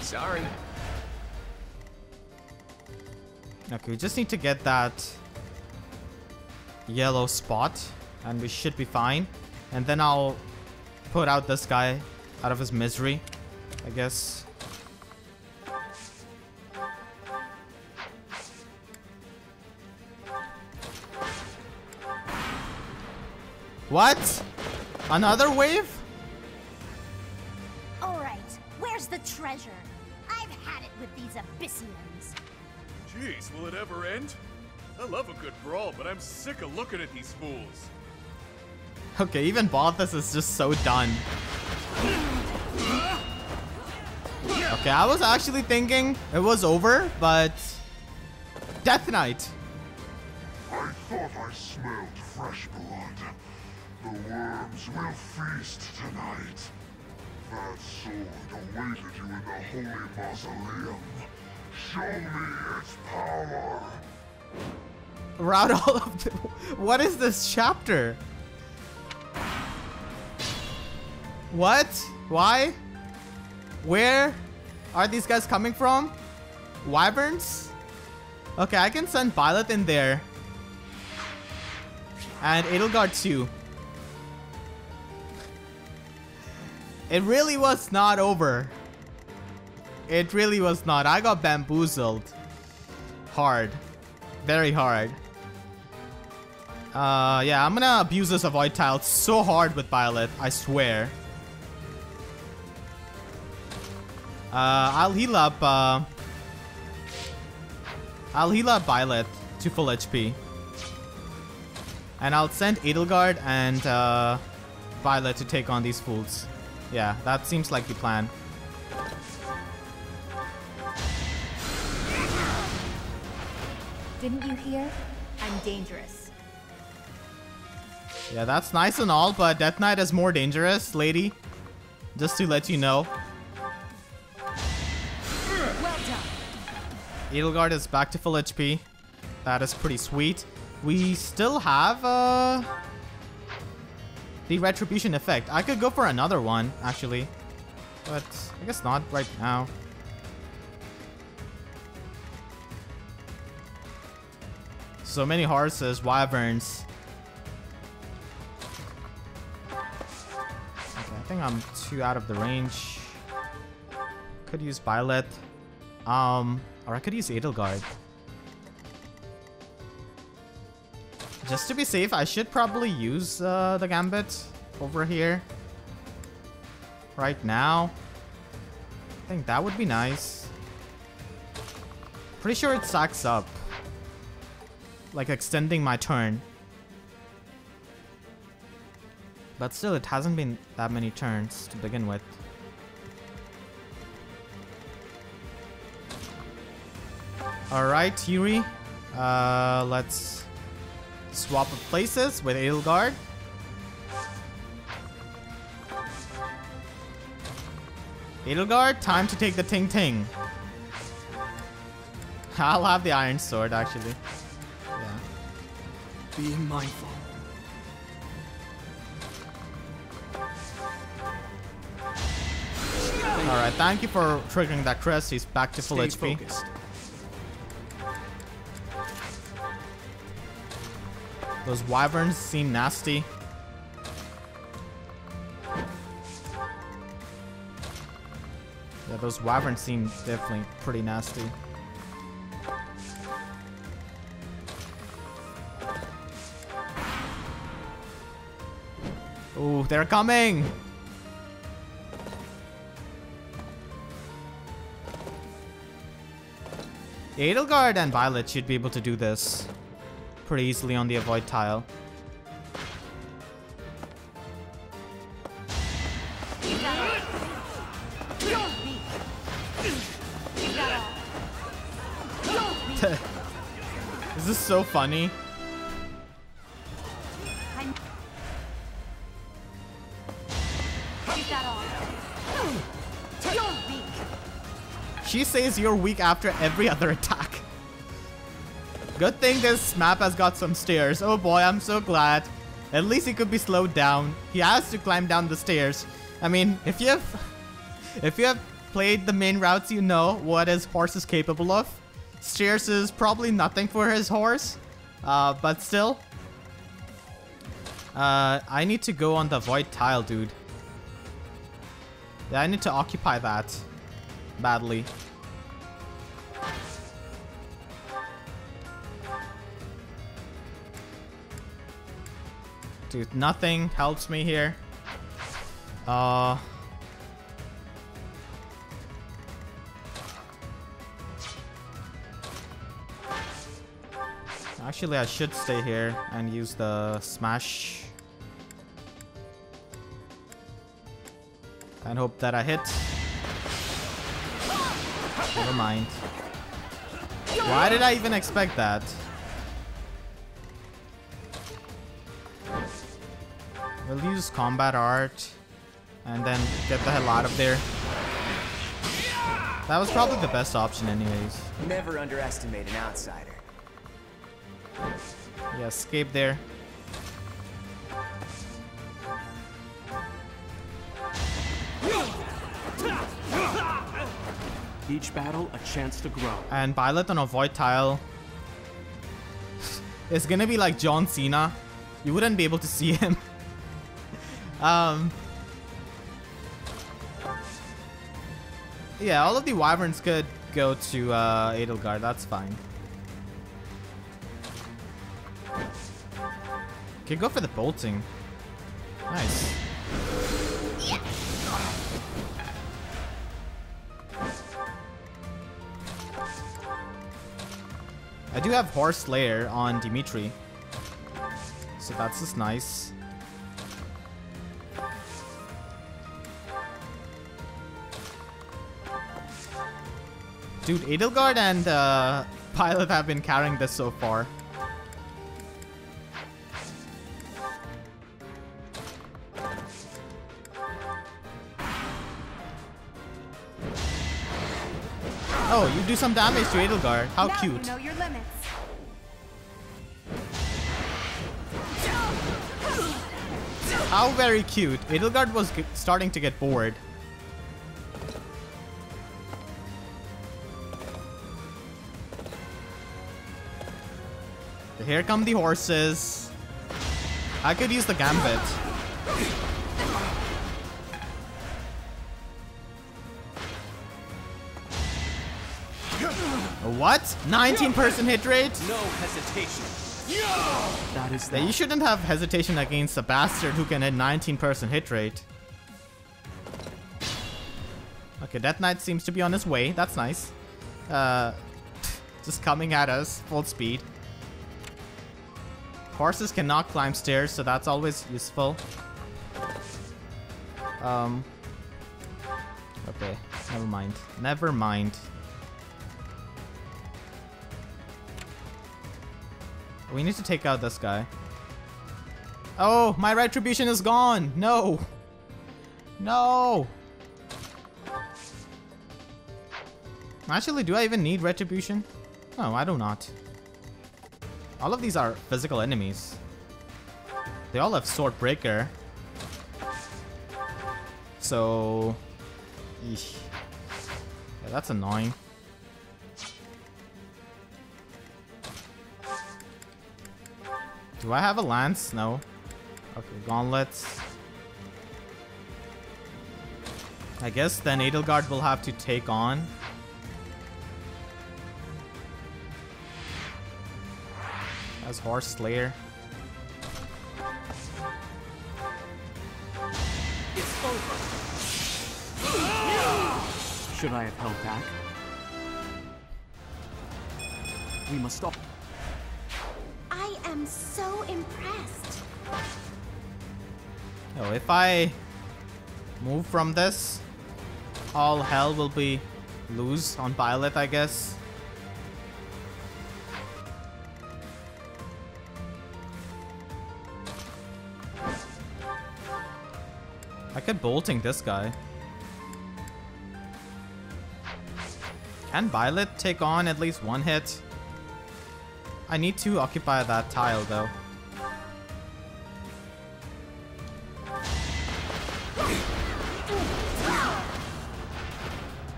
Sorry. Okay, we just need to get that yellow spot, and we should be fine. And then I'll put out this guy out of his misery, I guess. What? Another wave? All right, where's the treasure? I've had it with these Abyssians. Jeez, will it ever end? I love a good brawl, but I'm sick of looking at these fools. Okay, even Balthus is just so done. Okay, I was actually thinking it was over, but... Death Knight! I thought I smelled fresh blood. The worms will feast tonight. That sword awaited you in the holy mausoleum. Show me its power. Route all of the... What is this chapter? What? Why? Where are these guys coming from? Wyverns? Okay, I can send Violet in there. And Edelgard too. It really was not over. It really was not. I got bamboozled. Hard. Very hard. Yeah, I'm gonna abuse this avoid tile so hard with Violet, I swear. I'll heal up, Violet to full HP. And I'll send Edelgard and, Violet to take on these fools. Yeah, that seems like the plan. Didn't you hear? I'm dangerous. Yeah, that's nice and all, but Death Knight is more dangerous, lady. Just to let you know. Well done. Edelgard is back to full HP. That is pretty sweet. We still have, the retribution effect. I could go for another one, actually. But I guess not right now. So many horses, wyverns. Okay, I think I'm too out of the range. Could use Violet. Or I could use Edelgard. Just to be safe, I should probably use the gambit over here. Right now. I think that would be nice. Pretty sure it stacks up. Like extending my turn. But still, it hasn't been that many turns to begin with. Alright, Yuri. Let's swap places with Edelgard. Edelgard, time to take the ting ting. I'll have the iron sword, actually. Yeah. Be mindful. Alright, thank you for triggering that crest. He's back to full HP. Focused. Those wyverns seem nasty. Yeah, those wyverns seem definitely pretty nasty. Ooh, they're coming! Edelgard and Violet should be able to do this pretty easily on the avoid tile. This is so funny. She says you're weak after every other attack. Good thing this map has got some stairs. Oh boy, I'm so glad. At least he could be slowed down. He has to climb down the stairs. I mean, if you have played the main routes, you know what his horse is capable of. Stairs is probably nothing for his horse, but still. I need to go on the void tile, dude. Yeah, I need to occupy that badly. Dude, nothing helps me here. Actually, I should stay here and use the smash. And hope that I hit. Never mind. Why did I even expect that? We'll use combat art and then get the hell out of there. That was probably the best option anyways. Never underestimate an outsider. Yeah, escape there. Each battle a chance to grow. And Byleth on a void tile. It's gonna be like John Cena. You wouldn't be able to see him. Yeah, all of the wyverns could go to Edelgard, that's fine. Can go for the bolting. Nice. I do have Horse Slayer on Dimitri, so that's just nice. Dude, Edelgard and Byleth have been carrying this so far. Oh, you do some damage to Edelgard. How now cute. You know your limits. How very cute. Edelgard was starting to get bored. Here come the horses. I could use the gambit. What? 19% hit rate? No hesitation. That is that. You shouldn't have hesitation against a bastard who can hit 19% hit rate. Okay, Death Knight seems to be on his way. That's nice. Just coming at us full speed. Horses cannot climb stairs, so that's always useful. Okay, never mind. Never mind. We need to take out this guy. Oh, my retribution is gone. No. No. Actually, do I even need retribution? No, I do not. All of these are physical enemies. They all have Swordbreaker. So... eesh. Yeah, that's annoying. Do I have a lance? No. Okay, gauntlets. I guess then Edelgard will have to take on. As Horse Slayer. It's over. Should I have held back? We must stop. I am so impressed. Oh, if I move from this, all hell will be loose on Byleth, I guess. I could bolting this guy. Can Violet take on at least one hit? I need to occupy that tile though.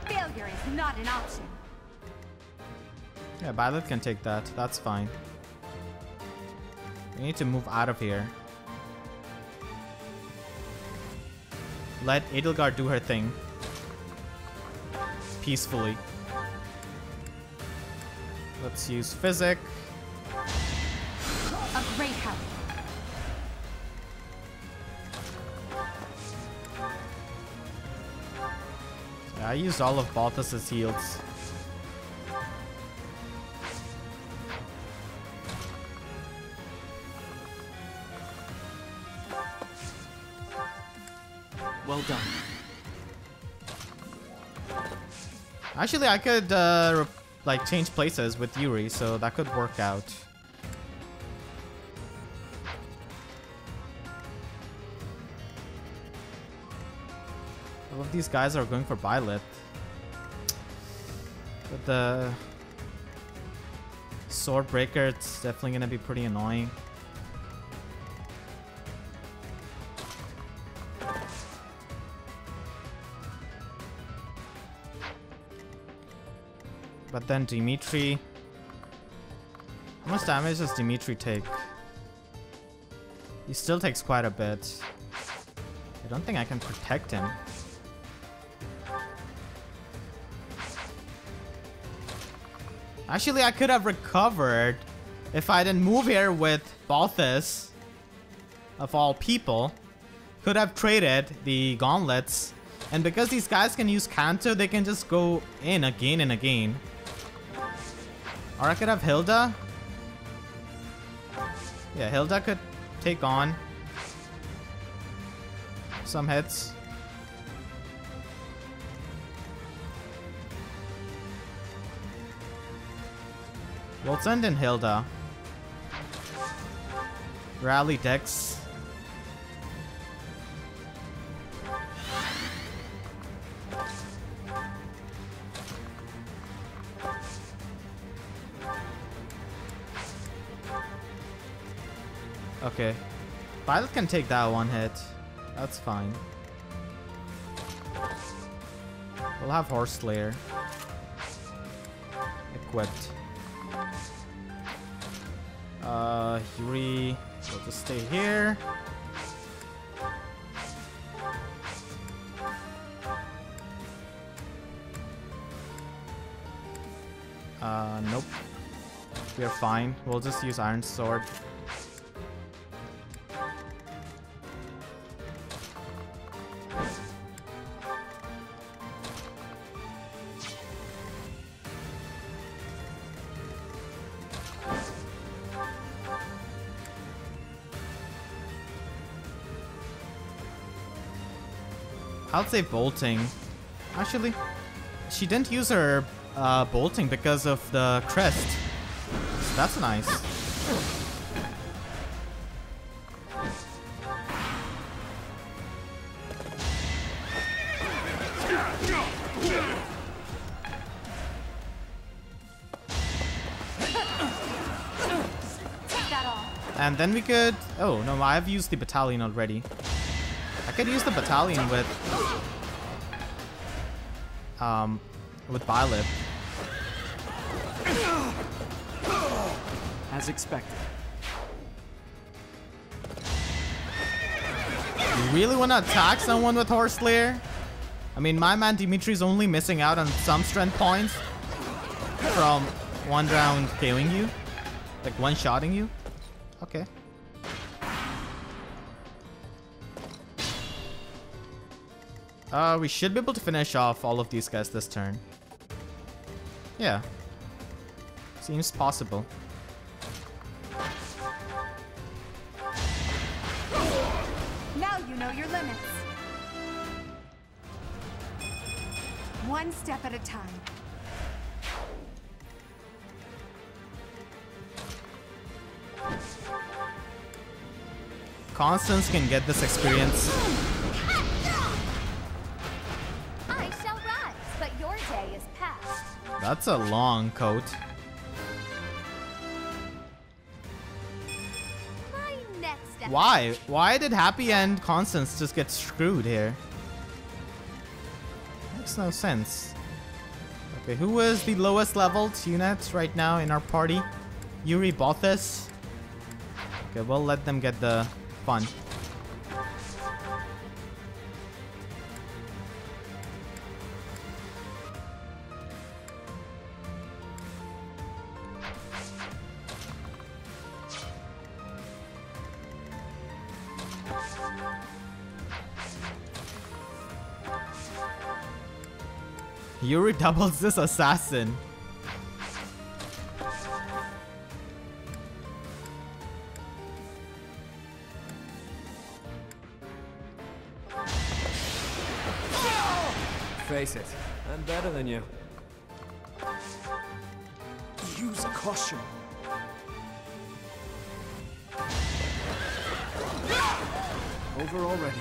Failure is not an option. Yeah, Violet can take that. That's fine. We need to move out of here. Let Edelgard do her thing. Peacefully. Let's use physic. A great help. Yeah, I used all of Balthus' heals. Well done. Actually, I could like change places with Yuri, so that could work out. All of these guys are going for Byleth, but the Swordbreaker, it's definitely gonna be pretty annoying. But then Dimitri... how much damage does Dimitri take? He still takes quite a bit. I don't think I can protect him. Actually, I could have recovered if I didn't move here with Balthus, of all people. Could have traded the gauntlets. And because these guys can use counter, they can just go in again and again. Or I could have Hilda. Yeah, Hilda could take on some hits. We'll send in Hilda. Rally Dex. Okay, Violet can take that one hit. That's fine. We'll have Horse Slayer equipped. Yuri will just stay here. Nope. We are fine. We'll just use Iron Sword. I'd say bolting. Actually, she didn't use her bolting because of the crest. So that's nice. And then we could... Oh, no, I've used the battalion already. I could use the battalion with Violet. As expected. You really want to attack someone with Horslayer? I mean, my man Dimitri's only missing out on some strength points from one round killing you, like one-shotting you. Okay. We should be able to finish off all of these guys this turn. Yeah. Seems possible. Now you know your limits. One step at a time. Constance can get this experience. That's a long coat. Why? Why did Hapi and Constance just get screwed here? Makes no sense. Okay, who is the lowest leveled unit right now in our party? Yuri, Balthus. Okay, we'll let them get the fun. Yuri doubles this assassin. Face it, I'm better than you. Use caution. Over already.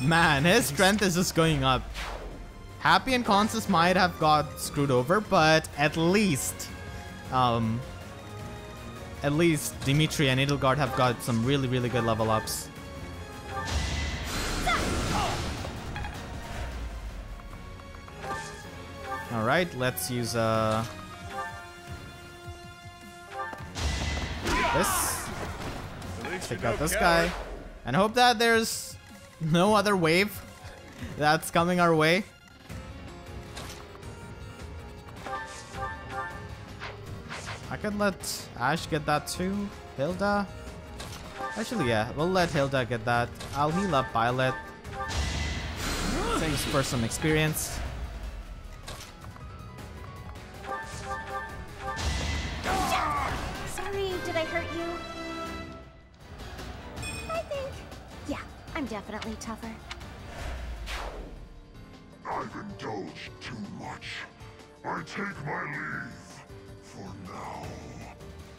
Man, his strength is just going up. Hapi and Constance might have got screwed over, but at least Dimitri and Edelgard have got some really, really good level ups. All right, let's use this. Take out this guy, and hope that there's no other wave that's coming our way. I could let Ashe get that too. Hilda. Actually, yeah, we'll let Hilda get that. I'll heal up Violet. Thanks for some experience. Sorry, did I hurt you? I'm definitely tougher. I've indulged too much. I take my leave for now.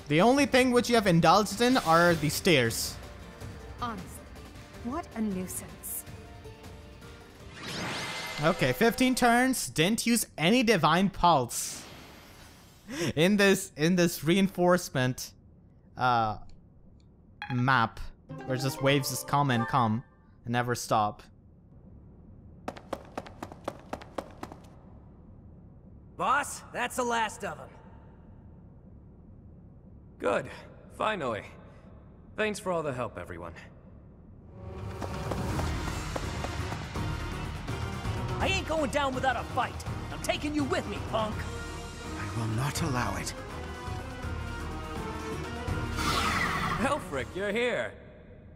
The only thing which you have indulged in are the stairs. Honestly, what a nuisance. Okay, 15 turns. Didn't use any divine pulse in this reinforcement map. Where just waves just come and come and never stop. Boss, that's the last of them. Good. Finally. Thanks for all the help, everyone. I ain't going down without a fight. I'm taking you with me, punk. I will not allow it. Elfric, you're here!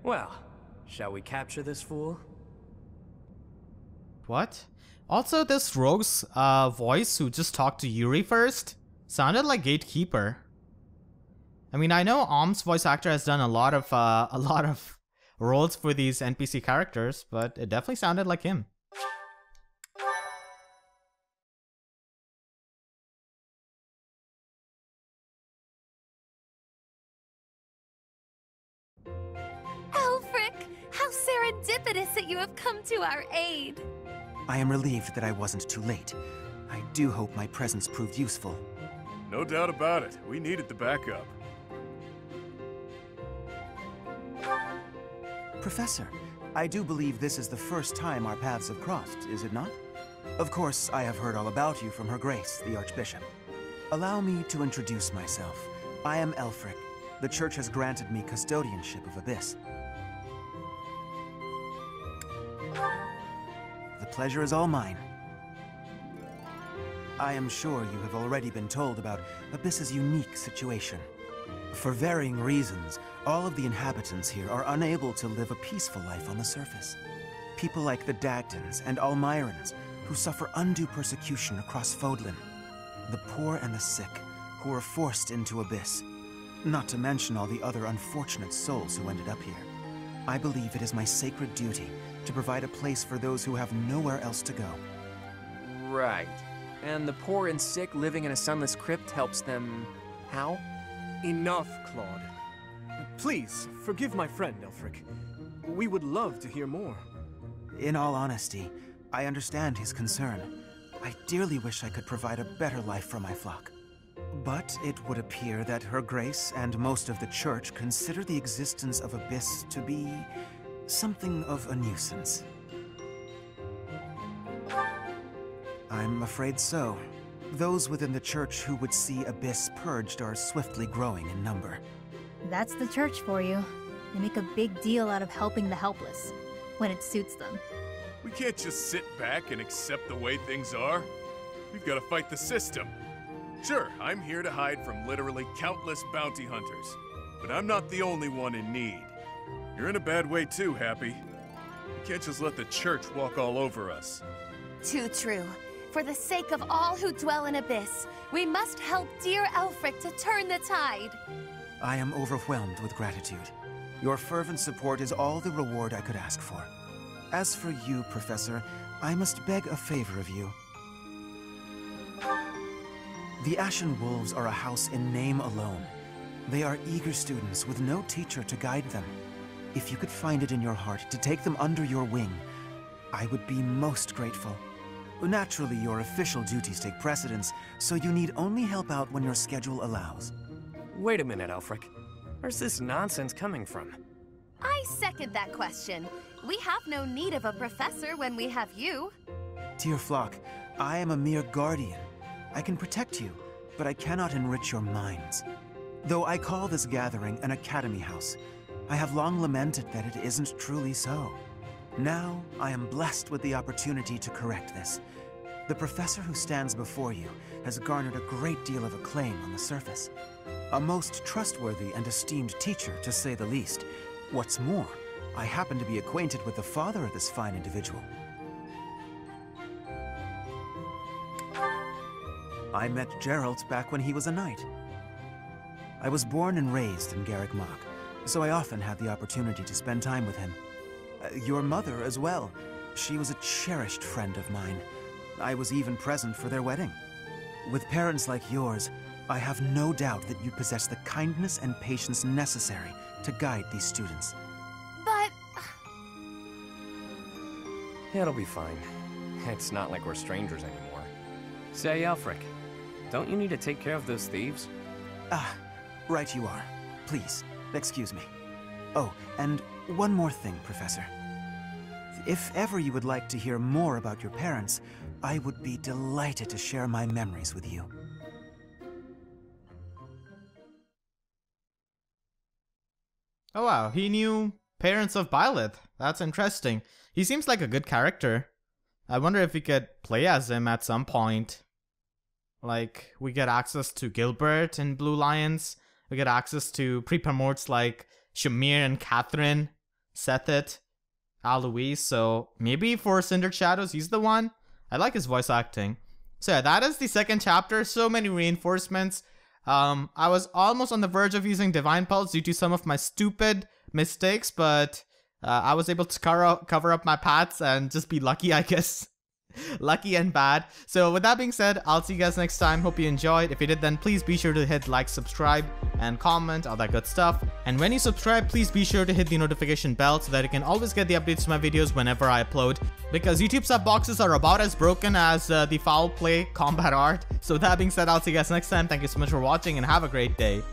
Well, shall we capture this fool? What? Also, this rogue's voice who just talked to Yuri first sounded like Gatekeeper. I mean, I know Om's voice actor has done a lot of roles for these NPC characters, but it definitely sounded like him. Elfric, how serendipitous that you have come to our aid. I am relieved that I wasn't too late. I do hope my presence proved useful. No doubt about it. We needed the backup. Professor, I do believe this is the first time our paths have crossed, is it not? Of course, I have heard all about you from Her Grace, the Archbishop. Allow me to introduce myself. I am Elfric. The Church has granted me custodianship of Abyss. The pleasure is all mine. I am sure you have already been told about Abyss's unique situation. For varying reasons, all of the inhabitants here are unable to live a peaceful life on the surface. People like the Dagdans and Almirans, who suffer undue persecution across Fódlan. The poor and the sick, who are forced into Abyss. Not to mention all the other unfortunate souls who ended up here. I believe it is my sacred duty to provide a place for those who have nowhere else to go. Right. And the poor and sick living in a sunless crypt helps them... how? Enough, Claude. Please, forgive my friend, Elfric. We would love to hear more. In all honesty, I understand his concern. I dearly wish I could provide a better life for my flock. But it would appear that Her Grace and most of the Church consider the existence of Abyss to be something of a nuisance. I'm afraid so. Those within the Church who would see Abyss purged are swiftly growing in number. That's the Church for you. They make a big deal out of helping the helpless, when it suits them. We can't just sit back and accept the way things are. We've got to fight the system. Sure, I'm here to hide from literally countless bounty hunters, but I'm not the only one in need. You're in a bad way too, Hapi. We can't just let the Church walk all over us. Too true. For the sake of all who dwell in Abyss, we must help dear Elfric to turn the tide. I am overwhelmed with gratitude. Your fervent support is all the reward I could ask for. As for you, Professor, I must beg a favor of you. The Ashen Wolves are a house in name alone. They are eager students with no teacher to guide them. If you could find it in your heart to take them under your wing, I would be most grateful. Naturally, your official duties take precedence, so you need only help out when your schedule allows. Wait a minute, Elfric. Where's this nonsense coming from? I second that question. We have no need of a professor when we have you. Dear flock, I am a mere guardian. I can protect you, but I cannot enrich your minds. Though I call this gathering an academy house, I have long lamented that it isn't truly so. Now, I am blessed with the opportunity to correct this. The professor who stands before you has garnered a great deal of acclaim on the surface. A most trustworthy and esteemed teacher, to say the least. What's more, I happen to be acquainted with the father of this fine individual. I met Geralt back when he was a knight. I was born and raised in Garreg Mach, so I often had the opportunity to spend time with him. Your mother as well. She was a cherished friend of mine. I was even present for their wedding. With parents like yours, I have no doubt that you possess the kindness and patience necessary to guide these students. But... it'll be fine. It's not like we're strangers anymore. Say, Elfric, don't you need to take care of those thieves? Ah, right you are. Please, excuse me. Oh, and one more thing, Professor. If ever you would like to hear more about your parents, I would be delighted to share my memories with you. Oh wow, he knew parents of Byleth. That's interesting. He seems like a good character. I wonder if we could play as him at some point. Like, we get access to Gilbert in Blue Lions. We get access to pre-promotes like Shamir and Catherine, Seth it, Alois. So maybe for Cindered Shadows, he's the one. I like his voice acting. So yeah, that is the second chapter. So many reinforcements. I was almost on the verge of using Divine Pulse due to some of my stupid mistakes, but I was able to cover up my paths and just be lucky, I guess. Lucky and bad. So with that being said, I'll see you guys next time. Hope you enjoyed. If you did, then please be sure to hit like, subscribe, and comment, all that good stuff. And when you subscribe, please be sure to hit the notification bell so that you can always get the updates to my videos whenever I upload, because YouTube sub boxes are about as broken as the foul play combat art. So with that being said, I'll see you guys next time. Thank you so much for watching and have a great day.